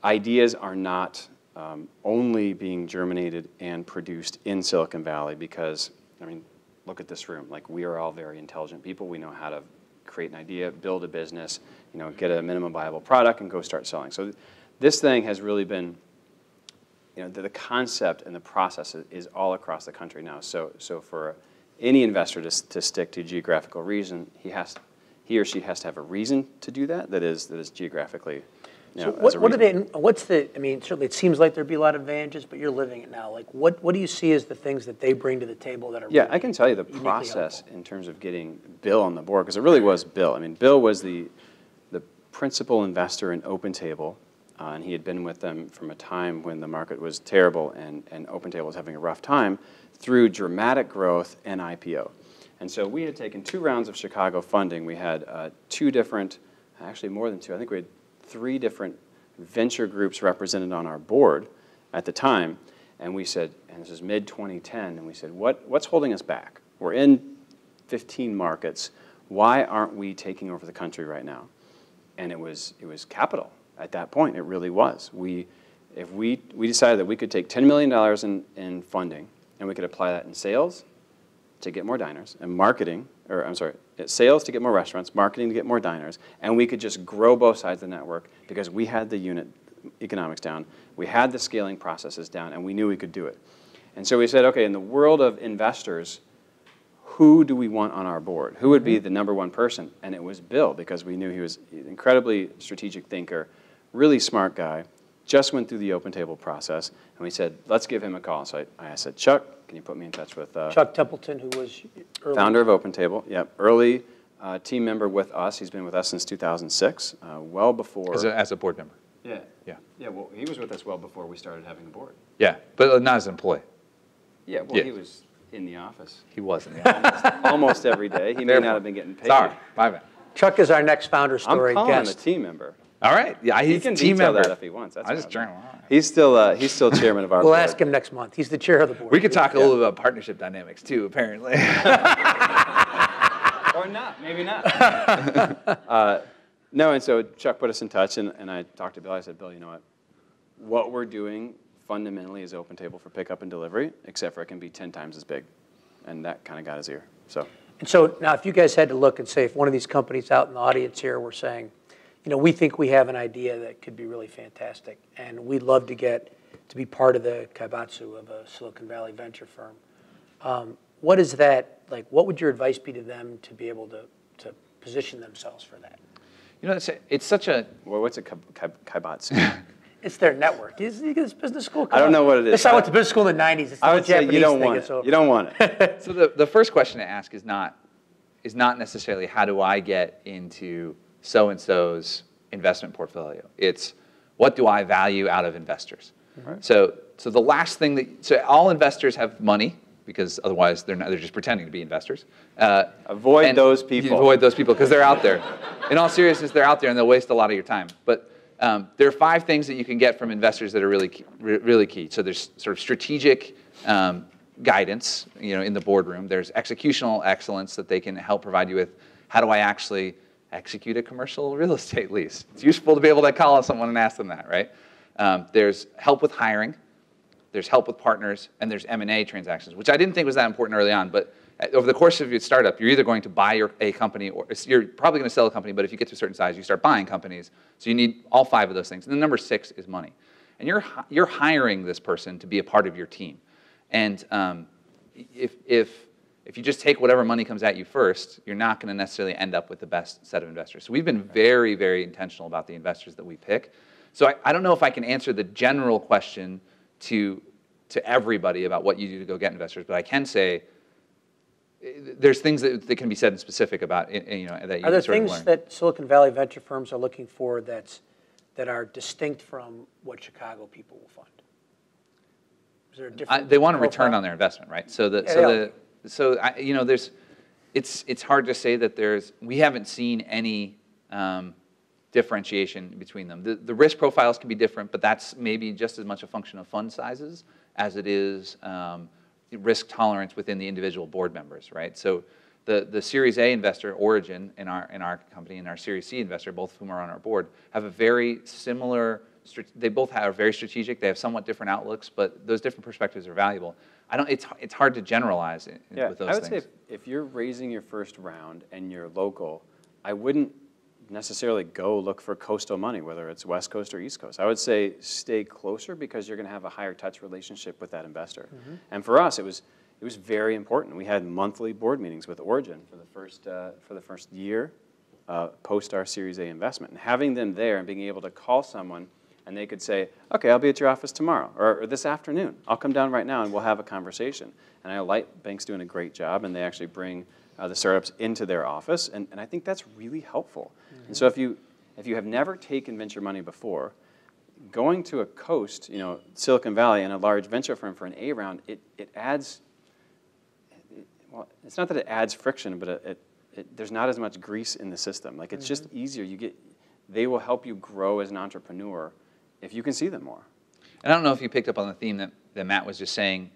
ideas are not um, only being germinated and produced in Silicon Valley because, I mean, look at this room. Like, we are all very intelligent people. We know how to create an idea, build a business, you know, get a minimum viable product and go start selling. So th this thing has really been, you know, the, the concept and the process is all across the country now. So, so for any investor to, to stick to geographical reason, he has, he or she has to have a reason to do that. That is, that is geographically. You know, so what, what are they? What's the? I mean, certainly it seems like there'd be a lot of advantages, but you're living it now. Like, what, what do you see as the things that they bring to the table that are? Yeah, really I can tell you the process helpful. in terms of getting Bill on the board, because it really was Bill. I mean, Bill was the, the principal investor in OpenTable, uh, and he had been with them from a time when the market was terrible and and OpenTable was having a rough time, through dramatic growth and I P O. And so we had taken two rounds of Chicago funding. We had uh, two different, actually more than two, I think we had three different venture groups represented on our board at the time. And we said, and this is mid twenty ten, and we said, what, what's holding us back? We're in fifteen markets. Why aren't we taking over the country right now? And it was, it was capital at that point. It really was. We, if we, we decided that we could take ten million dollars in, in funding, and we could apply that in sales to get more diners, and marketing, or I'm sorry, sales to get more restaurants, marketing to get more diners, and we could just grow both sides of the network because we had the unit economics down, we had the scaling processes down, and we knew we could do it. And so we said, okay, in the world of investors, who do we want on our board? Who would be the number one person? And it was Bill, because we knew he was an incredibly strategic thinker, really smart guy, just went through the OpenTable process, and we said, let's give him a call. So I, I said, Chuck, can you put me in touch with... Uh, Chuck Templeton, who was... Early founder of OpenTable, yep. Early uh, team member with us. He's been with us since two thousand six, uh, well before... As a, as a board member. Yeah. Yeah. Yeah, well, he was with us well before we started having a board. Yeah, but not as an employee. Yeah, well, yeah. he was in the office. He was in the office. almost, almost every day. He Therefore, may not have been getting paid. Sorry, my bad. Chuck is our next founder story guest. I'm calling guest. a team member. All right. Yeah, he's he can team detail member. that if he wants. That's I just journal. Right. He's still uh, he's still chairman of our we'll board. We'll ask him next month. He's the chair of the board. We could talk yeah. a little bit about partnership dynamics too, apparently. Or not, maybe not. uh, no, and so Chuck put us in touch, and, and I talked to Bill. I said, Bill, you know what? What we're doing fundamentally is OpenTable for pickup and delivery, except for it can be ten times as big. And that kind of got his ear. So. And so now if you guys had to look and say, if one of these companies out in the audience here were saying, you know, we think we have an idea that could be really fantastic, and we'd love to get to be part of the kaibatsu of a Silicon Valley venture firm. Um, what is that, like, what would your advice be to them to be able to, to position themselves for that? You know, it's, it's such a... Well, what's a kaibatsu? it's their network. Is this business school? I don't know what it is. I went to business school in the nineties. It's I would say you don't want it. You don't want it. So the, the first question to ask is not is not necessarily how do I get into so-and-so's investment portfolio. It's what do I value out of investors? Right. So so the last thing that so all investors have money, because otherwise they're not, they're just pretending to be investors. Uh, avoid those people. Avoid those people, because they're out there. In all seriousness, they're out there, and they'll waste a lot of your time. But um, there are five things that you can get from investors that are really key, really key. So there's sort of strategic um, guidance, you know, in the boardroom. There's executional excellence that they can help provide you with. How do I actually execute a commercial real estate lease? It's useful to be able to call someone and ask them that, right? Um, there's help with hiring. There's help with partners, and there's M and A transactions, which I didn't think was that important early on. But over the course of your startup, you're either going to buy your, a company, or you're probably going to sell a company. But if you get to a certain size, you start buying companies. So you need all five of those things. And then number six is money. And you're you're hiring this person to be a part of your team. And um, if if if you just take whatever money comes at you first, you're not going to necessarily end up with the best set of investors. So we've been very, very intentional about the investors that we pick. So I, I don't know if I can answer the general question to to everybody about what you do to go get investors, but I can say there's things that, that can be said in specific about, you know, that you are there sort things of learn. That Silicon Valley venture firms are looking for that's that are distinct from what Chicago people will fund? Is there a different? I, they want a return on their investment, right? So the yeah, so the so I, you know there's it's it's hard to say that there's we haven't seen any. Um, differentiation between them. The, the risk profiles can be different, but that's maybe just as much a function of fund sizes as it is um, risk tolerance within the individual board members, right? So the, the Series A investor, Origin, in our, in our company, and our Series C investor, both of whom are on our board, have a very similar, they both have, are very strategic, they have somewhat different outlooks, but those different perspectives are valuable. I don't, it's, it's hard to generalize in, yeah, with those things. I would things. say if, if you're raising your first round and you're local, I wouldn't necessarily go look for coastal money, whether it's West Coast or East Coast. I would say stay closer because you're going to have a higher touch relationship with that investor. Mm-hmm. And for us, it was it was very important. We had monthly board meetings with Origin for the first uh, for the first year uh, post our Series A investment, and having them there and being able to call someone and they could say, "Okay, I'll be at your office tomorrow or, or this afternoon. I'll come down right now and we'll have a conversation." And I like Bank's doing a great job, and they actually bring Uh, the startups into their office, and, and I think that's really helpful. Mm-hmm. And so if you if you have never taken venture money before, going to a coast, you know, Silicon Valley and a large venture firm for an A round, it, it adds, it, well, it's not that it adds friction, but it, it, it, there's not as much grease in the system. Like, it's mm-hmm. just easier. You get, they will help you grow as an entrepreneur if you can see them more. And I don't know if you picked up on the theme that, that Matt was just saying.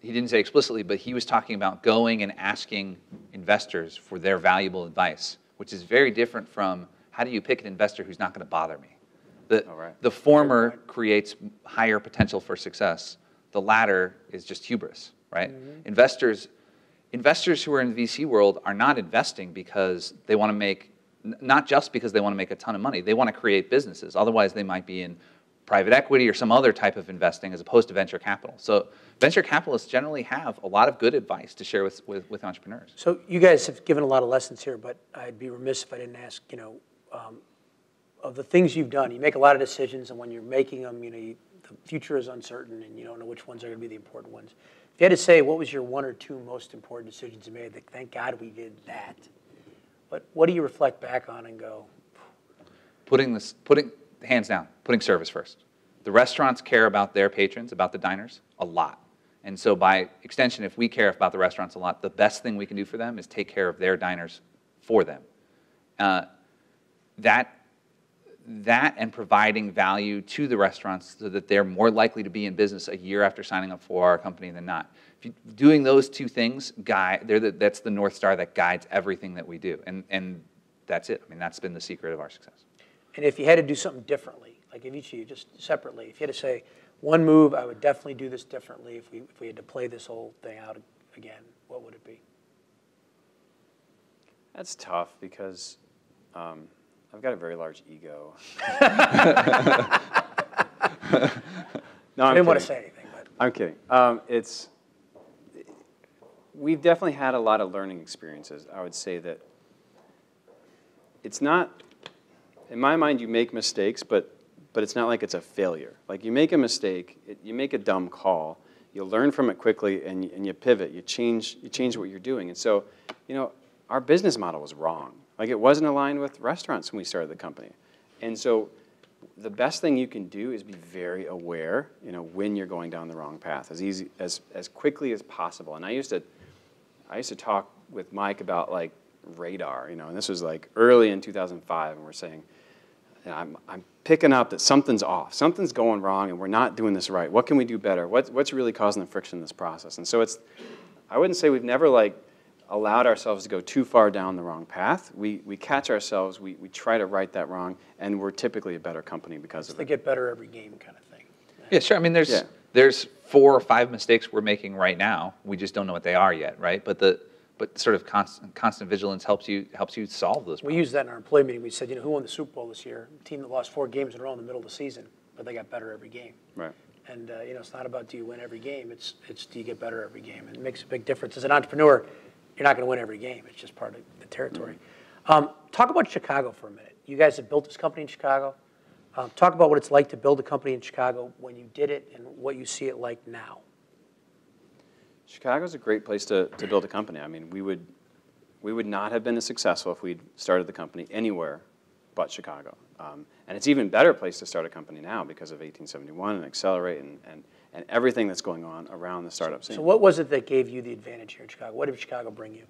He didn't say explicitly, but he was talking about going and asking investors for their valuable advice, which is very different from how do you pick an investor who's not going to bother me. The, All right. the former creates higher potential for success. The latter is just hubris, right? Mm-hmm. Investors, investors who are in the V C world are not investing because they want to make, not just because they want to make a ton of money. They want to create businesses. Otherwise, they might be in private equity or some other type of investing as opposed to venture capital. So venture capitalists generally have a lot of good advice to share with, with, with entrepreneurs. So you guys have given a lot of lessons here, but I'd be remiss if I didn't ask, you know, um, of the things you've done, you make a lot of decisions, and when you're making them, you know, you, the future is uncertain and you don't know which ones are going to be the important ones. If you had to say, what was your one or two most important decisions you made that, thank God we did that, but what do you reflect back on and go? Putting this, putting, hands down, putting service first. The restaurants care about their patrons, about the diners, a lot. And so by extension, if we care about the restaurants a lot, the best thing we can do for them is take care of their diners for them. Uh, that, that and providing value to the restaurants so that they're more likely to be in business a year after signing up for our company than not. If you, doing those two things, guide, they're the, that's the North Star that guides everything that we do. And, and that's it. I mean, that's been the secret of our success. And if you had to do something differently, like if each of you just separately, if you had to say one move, I would definitely do this differently if we, if we had to play this whole thing out again, what would it be? That's tough because um, I've got a very large ego. no, I didn't kidding. want to say anything. But. I'm kidding. Um, it's, we've definitely had a lot of learning experiences. I would say that it's not... In my mind, you make mistakes, but, but it's not like it's a failure. Like you make a mistake, it, you make a dumb call, you learn from it quickly, and, and you pivot, you change, you change what you're doing. And so, you know, our business model was wrong. Like it wasn't aligned with restaurants when we started the company. And so the best thing you can do is be very aware, you know, when you're going down the wrong path as easy as as quickly as possible. And I used to I used to talk with Mike about like radar, you know, and this was like early in two thousand five, and we're saying, you know, I'm I'm picking up that something's off, something's going wrong, and we're not doing this right. What can we do better? What's what's really causing the friction in this process? And so it's, I wouldn't say we've never like allowed ourselves to go too far down the wrong path. We, we catch ourselves, we, we try to right that wrong, and we're typically a better company because it's of it. They get better every game kind of thing. Yeah, sure. I mean, there's, yeah. there's four or five mistakes we're making right now. We just don't know what they are yet, right? But the but sort of constant, constant vigilance helps you helps you solve those problems. We used that in our employee meeting. We said, you know, who won the Super Bowl this year? A team that lost four games in a row in the middle of the season, but they got better every game. Right. And, uh, you know, it's not about do you win every game. It's, it's do you get better every game. And it makes a big difference. As an entrepreneur, you're not going to win every game. It's just part of the territory. Mm-hmm. um, talk about Chicago for a minute. You guys have built this company in Chicago. Um, talk about what it's like to build a company in Chicago when you did it and what you see it like now. Chicago's a great place to, to build a company. I mean, we would, we would not have been as successful if we'd started the company anywhere but Chicago. Um, and it's an even better place to start a company now because of eighteen seventy-one and Accelerate and, and and everything that's going on around the startup scene. So what was it that gave you the advantage here in Chicago? What did Chicago bring you?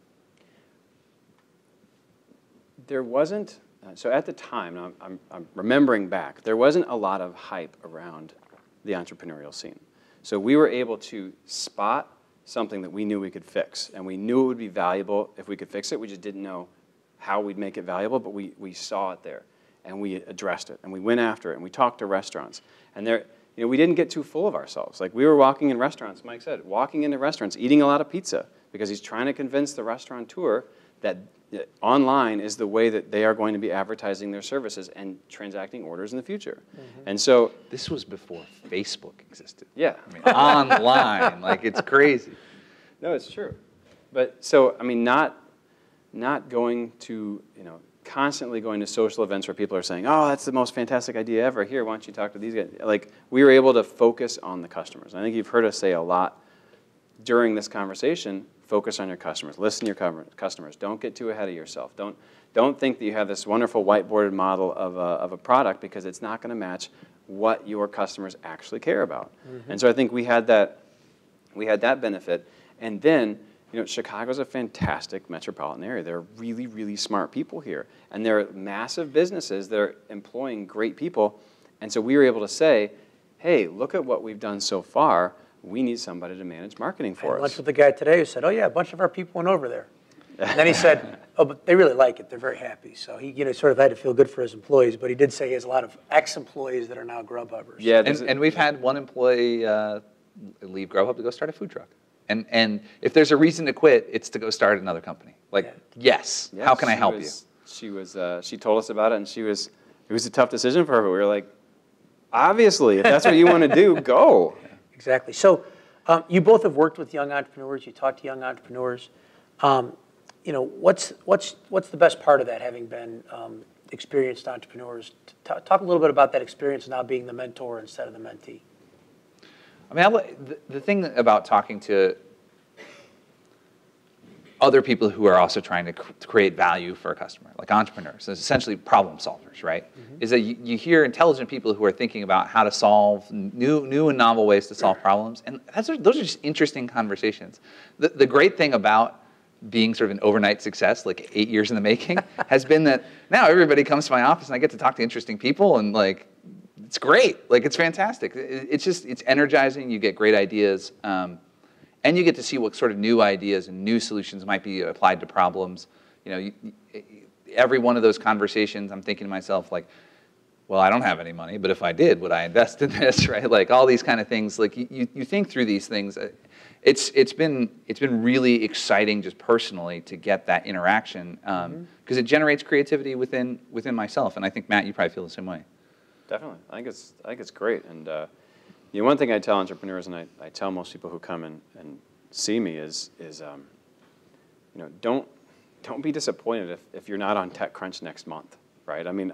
There wasn't, uh, so at the time, and I'm, I'm, I'm remembering back, there wasn't a lot of hype around the entrepreneurial scene. So we were able to spot something that we knew we could fix, and we knew it would be valuable if we could fix it. We just didn't know how we'd make it valuable, but we, we saw it there, and we addressed it, and we went after it, and we talked to restaurants. And there, you know, we didn't get too full of ourselves. Like we were walking in restaurants, Mike said, walking into restaurants, eating a lot of pizza because he's trying to convince the restaurateur that online is the way that they are going to be advertising their services and transacting orders in the future. Mm-hmm. And so this was before Facebook existed. Yeah. I mean, online, like it's crazy. No, it's true. But so, I mean, not, not going to, you know, constantly going to social events where people are saying, oh, that's the most fantastic idea ever. Here, why don't you talk to these guys? Like, we were able to focus on the customers. I think you've heard us say a lot during this conversation, focus on your customers. Listen to your customers. Don't get too ahead of yourself. Don't, don't think that you have this wonderful whiteboarded model of a, of a product because it's not going to match what your customers actually care about. Mm-hmm. And so I think we had that, we had that benefit. And then, you know, Chicago's a fantastic metropolitan area. There are really, really smart people here. And there are massive businesses that are employing great people. And so we were able to say, hey, look at what we've done so far. We need somebody to manage marketing for us. I had lunch with the guy today who said, oh, yeah, a bunch of our people went over there. And then he said, oh, but they really like it. They're very happy. So he, you know, sort of had to feel good for his employees. But he did say he has a lot of ex-employees that are now Grubhubbers. Yeah, and, and we've had one employee uh, leave Grubhub to go start a food truck. And, and if there's a reason to quit, it's to go start another company. Like, yeah. yes, yes, how can I help was, you? She was. Uh, she told us about it, and she was. It was a tough decision for her. But we were like, obviously, if that's what you want to do, go. Exactly. So, um, you both have worked with young entrepreneurs. You talk to young entrepreneurs. Um, you know, what's what's what's the best part of that? Having been um, experienced entrepreneurs, T talk a little bit about that experience now being the mentor instead of the mentee. I mean, I, the, the thing about talking to other people who are also trying to, cr to create value for a customer, like entrepreneurs, essentially problem solvers, right? Mm-hmm. Is that you, you hear intelligent people who are thinking about how to solve new, new and novel ways to solve problems, and that's, those are just interesting conversations. The, the great thing about being sort of an overnight success, like eight years in the making, has been that now everybody comes to my office and I get to talk to interesting people and like, it's great, like it's fantastic. It's just, it's energizing, you get great ideas, um, and you get to see what sort of new ideas and new solutions might be applied to problems. You know, you, every one of those conversations, I'm thinking to myself like, well, I don't have any money, but if I did, would I invest in this, right? Like all these kind of things, like you, you think through these things. It's, it's, been, it's been really exciting just personally to get that interaction because um, mm-hmm. it generates creativity within, within myself, and I think, Matt, you probably feel the same way. Definitely. I think it's, I think it's great. And uh, you know, one thing I tell entrepreneurs, and I, I tell most people who come in and see me, is, is um, you know, don't, don't be disappointed if, if you're not on TechCrunch next month, right? I mean,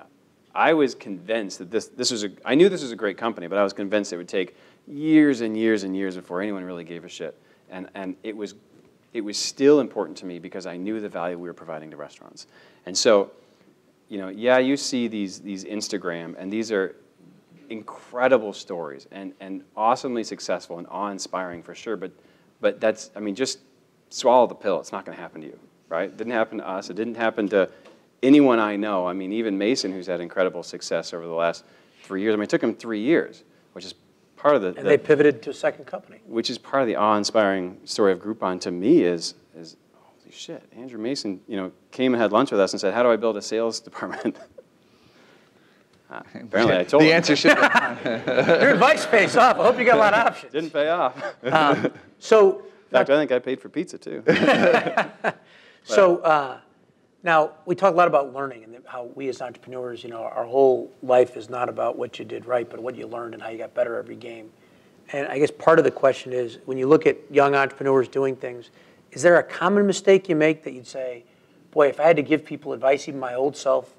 I was convinced that this, this was a, I knew this was a great company, but I was convinced it would take years and years and years before anyone really gave a shit. And, and it was, it was still important to me because I knew the value we were providing to restaurants. And so, you know, yeah, you see these, these Instagram, and these are incredible stories and, and awesomely successful and awe-inspiring for sure, but, but that's, I mean, just swallow the pill. It's not going to happen to you, right? It didn't happen to us. It didn't happen to anyone I know. I mean, even Mason, who's had incredible success over the last three years. I mean, it took him three years, which is part of the... And the, they pivoted to a second company. Which is part of the awe-inspiring story of Groupon to me is, is holy shit, Andrew Mason, you know, came and had lunch with us and said, how do I build a sales department? Uh, apparently I told the him. The answer should be... Your advice pays off. I hope you got a lot of options. Didn't pay off. um, so... In fact, I think I paid for pizza, too. So uh, now, we talk a lot about learning and how we as entrepreneurs, you know, our whole life is not about what you did right, but what you learned and how you got better every game. And I guess part of the question is, when you look at young entrepreneurs doing things, is there a common mistake you make that you'd say, boy, if I had to give people advice, even my old self,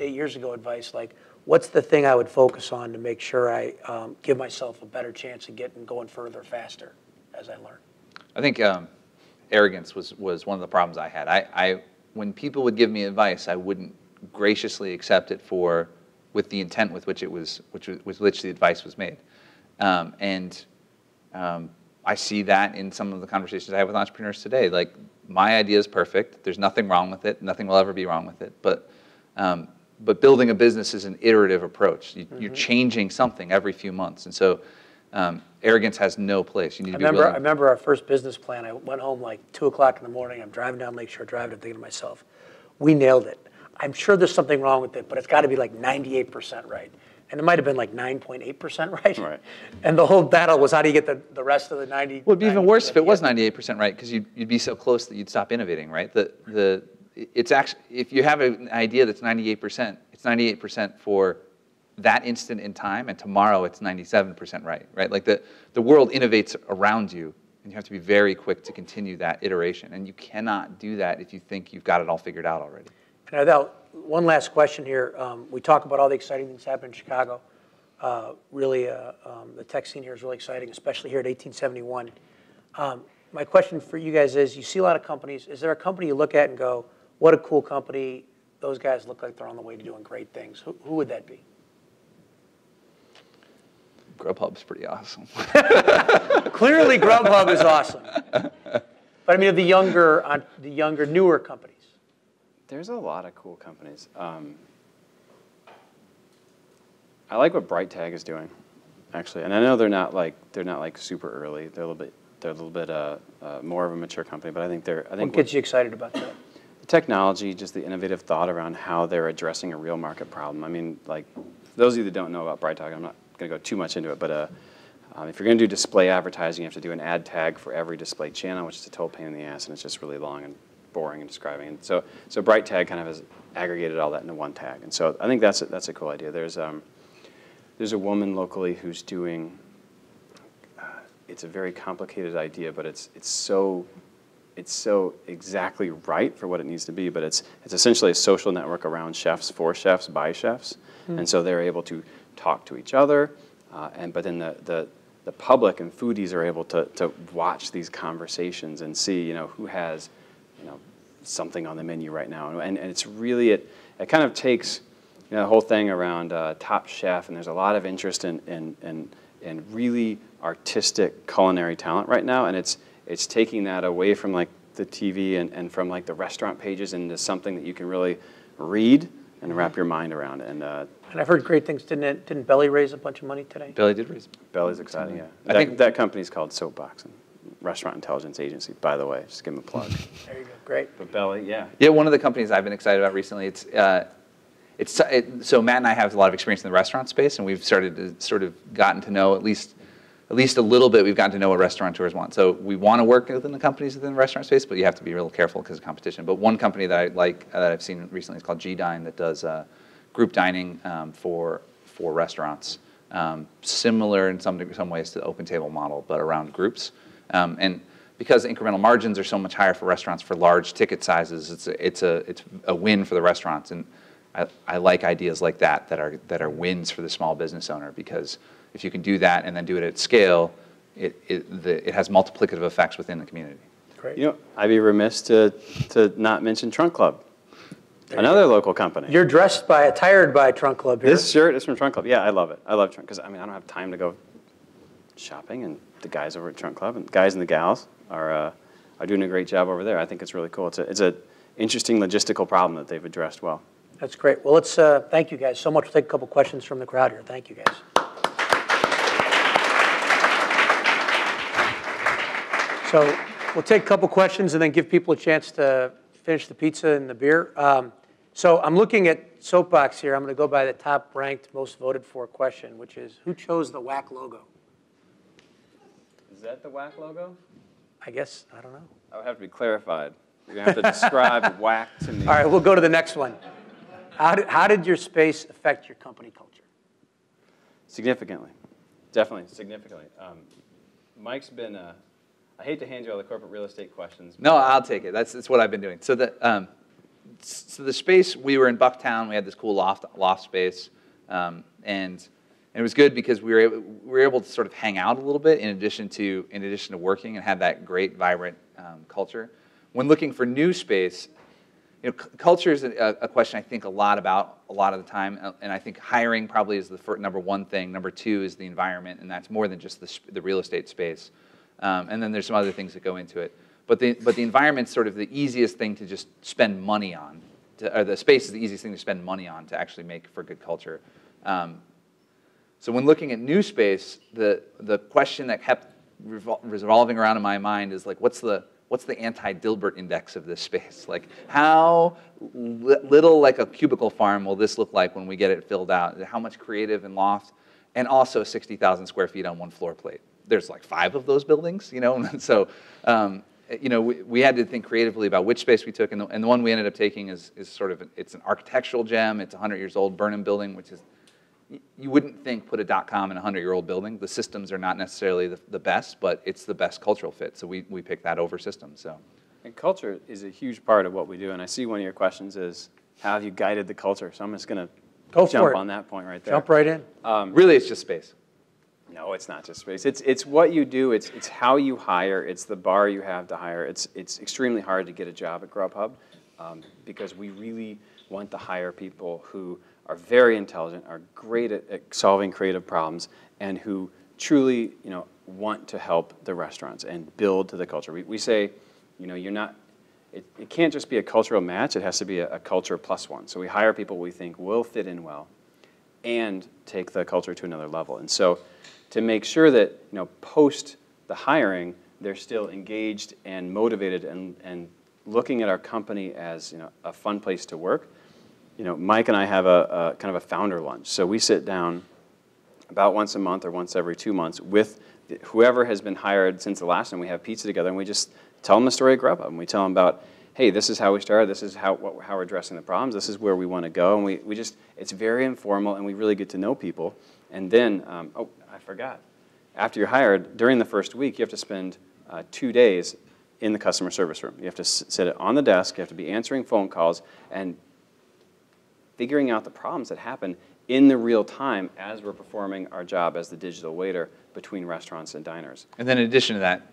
eight years ago advice, like, what's the thing I would focus on to make sure I um, give myself a better chance of getting going further faster as I learn? I think um, arrogance was, was one of the problems I had. I, I, when people would give me advice, I wouldn't graciously accept it for, with the intent with which it was, which, with which the advice was made. Um, and um, I see that in some of the conversations I have with entrepreneurs today. Like, my idea is perfect. There's nothing wrong with it. Nothing will ever be wrong with it. But, um, but building a business is an iterative approach. You, mm-hmm. You're changing something every few months. And so, Um, arrogance has no place. You need to be willing. I remember our first business plan. I went home like two o'clock in the morning. I'm driving down Lakeshore Drive and thinking to myself, we nailed it. I'm sure there's something wrong with it, but it's got to be like ninety-eight percent right. And it might have been like nine point eight percent right. Right. And the whole battle was how do you get the, the rest of the ninety? Well, it'd be even worse if it was ninety-eight percent right, because you'd, you'd be so close that you'd stop innovating, right? The, the, it's actually, if you have an idea that's ninety-eight percent, it's ninety-eight percent for that instant in time, and tomorrow it's ninety-seven percent right, right? Like the, the world innovates around you, and you have to be very quick to continue that iteration. And you cannot do that if you think you've got it all figured out already. And now, one last question here. Um, we talk about all the exciting things happening in Chicago. Uh, really, uh, um, the tech scene here is really exciting, especially here at eighteen seventy-one. Um, my question for you guys is, you see a lot of companies. Is there a company you look at and go, what a cool company. Those guys look like they're on the way to doing great things. Who, who would that be? Grubhub's pretty awesome. Clearly, Grubhub is awesome. But I mean, the younger, uh, the younger, newer companies. There's a lot of cool companies. Um, I like what Bright Tag is doing, actually. And I know they're not like they're not like super early. They're a little bit they're a little bit uh, uh, more of a mature company. But I think they're I think what gets you excited about that? The technology, just the innovative thought around how they're addressing a real market problem. I mean, like those of you that don't know about Bright Tag, I'm not going to go too much into it, but uh, um, if you're going to do display advertising, you have to do an ad tag for every display channel, which is a total pain in the ass, and it's just really long and boring and describing. And so, so Bright Tag kind of has aggregated all that into one tag, and so I think that's a, that's a cool idea. There's um, there's a woman locally who's doing. Uh, it's a very complicated idea, but it's it's so it's so exactly right for what it needs to be. But it's it's essentially a social network around chefs, for chefs, by chefs, mm-hmm. and so they're able to talk to each other, uh, and but then the, the the public and foodies are able to to watch these conversations and see, you know, who has, you know, something on the menu right now, and and it's really it it kind of takes, you know, the whole thing around uh, Top Chef, and there's a lot of interest in in in in really artistic culinary talent right now, and it's it's taking that away from like the T V and and from like the restaurant pages into something that you can really read and wrap your mind around. And uh, and I've heard great things. Didn't it, didn't Belly raise a bunch of money today? Belly did raise. Belly's exciting. Yeah, I that, think that company's called Soapbox, Restaurant Intelligence Agency. By the way, just give them a plug. There you go. Great. But Belly, yeah. Yeah, one of the companies I've been excited about recently. It's uh, it's it, so Matt and I have a lot of experience in the restaurant space, and we've started to sort of gotten to know at least at least a little bit. We've gotten to know what restaurateurs want. So we want to work within the companies within the restaurant space, but you have to be real careful because of competition. But one company that I like uh, that I've seen recently is called G Dine, that does uh, group dining um, for for restaurants, um, similar in some some ways to the OpenTable model, but around groups. Um, and because incremental margins are so much higher for restaurants for large ticket sizes, it's a, it's a it's a win for the restaurants. And I, I like ideas like that that are that are wins for the small business owner, because if you can do that and then do it at scale, it it, the, it has multiplicative effects within the community. Great. You know, I'd be remiss to to not mention Trunk Club, there another local company. You're dressed by, attired by Trunk Club here. This shirt is from Trunk Club. Yeah, I love it. I love Trunk because I mean I don't have time to go shopping, and the guys over at Trunk Club and the guys and the gals are uh, are doing a great job over there. I think it's really cool. It's a it's a interesting logistical problem that they've addressed well. That's great. Well, let's uh, thank you guys so much. We'll take a couple questions from the crowd here. Thank you, guys. So we'll take a couple questions and then give people a chance to finish the pizza and the beer. Um, so I'm looking at Soapbox here. I'm going to go by the top-ranked, most voted for question, which is, who chose the W A C logo? Is that the W A C logo? I guess. I don't know. I would have to be clarified. You're going to have to describe W A C to me. All right, we'll go to the next one. How did, how did your space affect your company culture? Significantly. Definitely, significantly. Um, Mike's been, uh, I hate to hand you all the corporate real estate questions. No, I'll take it. That's, that's what I've been doing. So the, um, so the space, we were in Bucktown. We had this cool loft, loft space. Um, and, and it was good because we were, able, we were able to sort of hang out a little bit in addition to, in addition to working, and have that great, vibrant um, culture. When looking for new space, you know, culture is a, a question I think a lot about a lot of the time, and I think hiring probably is the first, number one thing. Number two is the environment, and that's more than just the, the real estate space. Um, and then there's some other things that go into it. But the, but the environment's sort of the easiest thing to just spend money on, to, or the space is the easiest thing to spend money on to actually make for good culture. Um, so when looking at new space, the, the question that kept revol revolving around in my mind is, like, what's the, what's the anti-Dilbert index of this space? Like, how li little like a cubicle farm will this look like when we get it filled out? How much creative and loft? And also sixty thousand square feet on one floor plate. There's like five of those buildings, you know? So, um, you know, we, we had to think creatively about which space we took. And the, and the one we ended up taking is, is sort of, a, it's an architectural gem. It's one hundred years old, Burnham building, which is, you wouldn't think put a dot-com in a hundred-year-old building. The systems are not necessarily the, the best, but it's the best cultural fit. So we, we picked that over systems. So. And culture is a huge part of what we do. And I see one of your questions is, how have you guided the culture? So I'm just going to jump on that point right there. Jump right in. Um, really, it's just space. No, it's not just space. It's, it's what you do. It's, it's how you hire. It's the bar you have to hire. It's, it's extremely hard to get a job at Grubhub um, because we really want to hire people who are very intelligent, are great at, at solving creative problems, and who truly, you know, want to help the restaurants and build to the culture. We, we say, you know, you're not, it, it can't just be a cultural match, it has to be a, a culture plus one. So we hire people we think will fit in well and take the culture to another level. And so to make sure that, you know, post the hiring, they're still engaged and motivated and, and looking at our company as, you know, a fun place to work. You know, Mike and I have a, a kind of a founder lunch. So we sit down about once a month or once every two months with whoever has been hired since the last time. We have pizza together, and we just tell them the story of Grubhub. And we tell them about, hey, this is how we started. This is how, what, how we're addressing the problems. This is where we want to go. And we, we just, it's very informal, and we really get to know people. And then, um, oh, I forgot. After you're hired, during the first week, you have to spend uh, two days in the customer service room. You have to sit on the desk. You have to be answering phone calls and figuring out the problems that happen in the real time as we're performing our job as the digital waiter between restaurants and diners. And then in addition to that,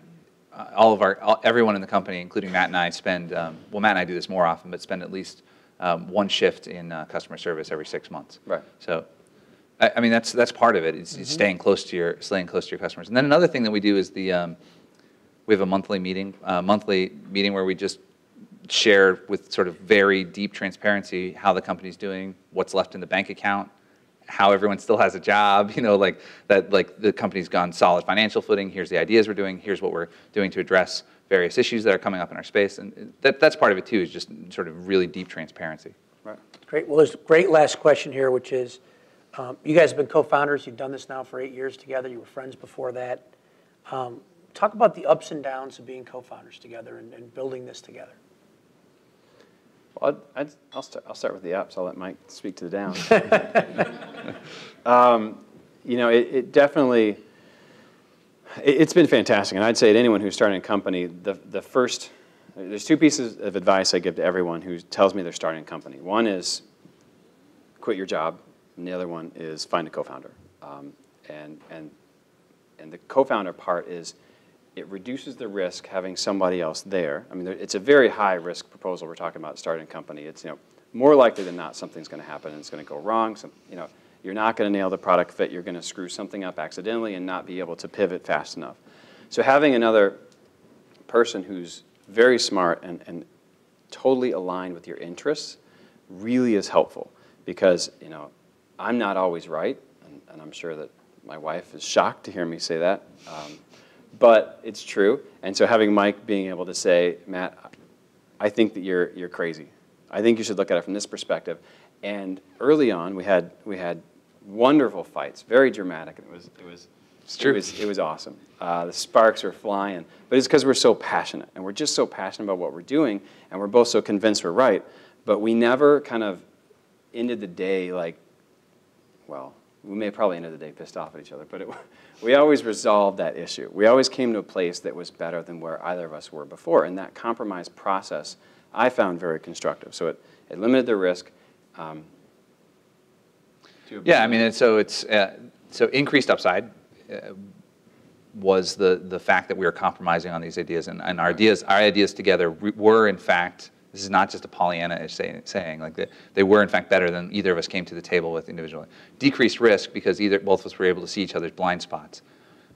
uh, all of our, all, everyone in the company, including Matt and I, spend, um, well, Matt and I do this more often, but spend at least um, one shift in uh, customer service every six months. Right. So, I, I mean, that's, that's part of it, is mm-hmm. staying close to your, staying close to your customers. And then another thing that we do is the, um, we have a monthly meeting, uh, monthly meeting where we just share with sort of very deep transparency how the company's doing, what's left in the bank account, how everyone still has a job, you know, like that, like the company's gone solid financial footing, here's the ideas we're doing, here's what we're doing to address various issues that are coming up in our space. And that, that's part of it too, is just sort of really deep transparency. Right. Great. Well, there's a great last question here, which is, um, you guys have been co-founders, you've done this now for eight years together, you were friends before that. Um, talk about the ups and downs of being co-founders together and, and building this together. I'll, I'll, start, I'll start with the ups. I'll let Mike speak to the downs. um, you know, it, it definitely, it, it's been fantastic. And I'd say to anyone who's starting a company, the, the first, there's two pieces of advice I give to everyone who tells me they're starting a company. One is quit your job, and the other one is find a co-founder. Um, and, and, and the co-founder part is it reduces the risk having somebody else there. I mean, there, it's a very high risk proposal we're talking about starting a company. It's, you know, more likely than not something's going to happen and it's going to go wrong. Some, you know, you're not going to nail the product fit. You're going to screw something up accidentally and not be able to pivot fast enough. So having another person who's very smart and, and totally aligned with your interests really is helpful because, you know, I'm not always right, and, and I'm sure that my wife is shocked to hear me say that, um, but it's true. And so having Mike being able to say, Matt, I think that you're, you're crazy. I think you should look at it from this perspective. And early on, we had we had wonderful fights, very dramatic. It was it was it's true. It was, it was awesome. Uh, the sparks were flying, but it's because we're so passionate, and we're just so passionate about what we're doing, and we're both so convinced we're right. But we never kind of ended the day like, well, we may probably ended the day pissed off at each other, but it, we always resolved that issue. We always came to a place that was better than where either of us were before, and that compromise process I found very constructive. So it, it limited the risk. Um, yeah, I mean, and so it's uh, so increased upside uh, was the the fact that we were compromising on these ideas, and, and our ideas, our ideas together were in fact. This is not just a Pollyanna-ish say, saying. Like the, they were in fact better than either of us came to the table with individually. Decreased risk because either both of us were able to see each other's blind spots.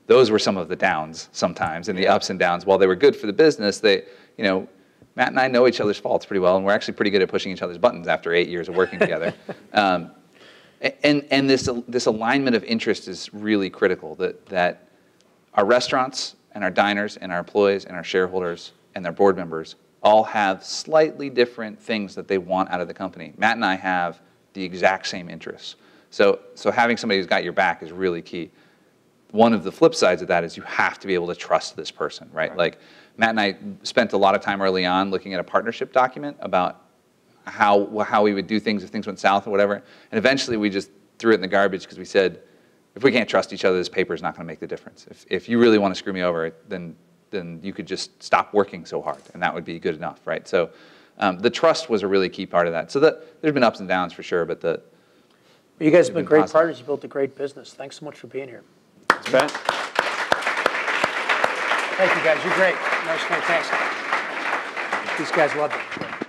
Those were some of the downs sometimes, and the ups and downs. While they were good for the business, they, you know. Matt and I know each other's faults pretty well, and we're actually pretty good at pushing each other's buttons after eight years of working together. Um, and and this, this alignment of interest is really critical, that, that our restaurants and our diners and our employees and our shareholders and their board members all have slightly different things that they want out of the company. Matt and I have the exact same interests. So, so having somebody who's got your back is really key. One of the flip sides of that is you have to be able to trust this person, right? Right. Like, Matt and I spent a lot of time early on looking at a partnership document about how, how we would do things if things went south or whatever. And eventually we just threw it in the garbage because we said, if we can't trust each other, this paper is not going to make the difference. If, if you really want to screw me over, then, then you could just stop working so hard, and that would be good enough, right? So um, the trust was a really key part of that. So that, there's been ups and downs for sure, but the... You guys have been great positive. partners. You built a great business. Thanks so much for being here. Thanks, Pat. Thank you, guys. You're great. Nice, fantastic. These guys love it.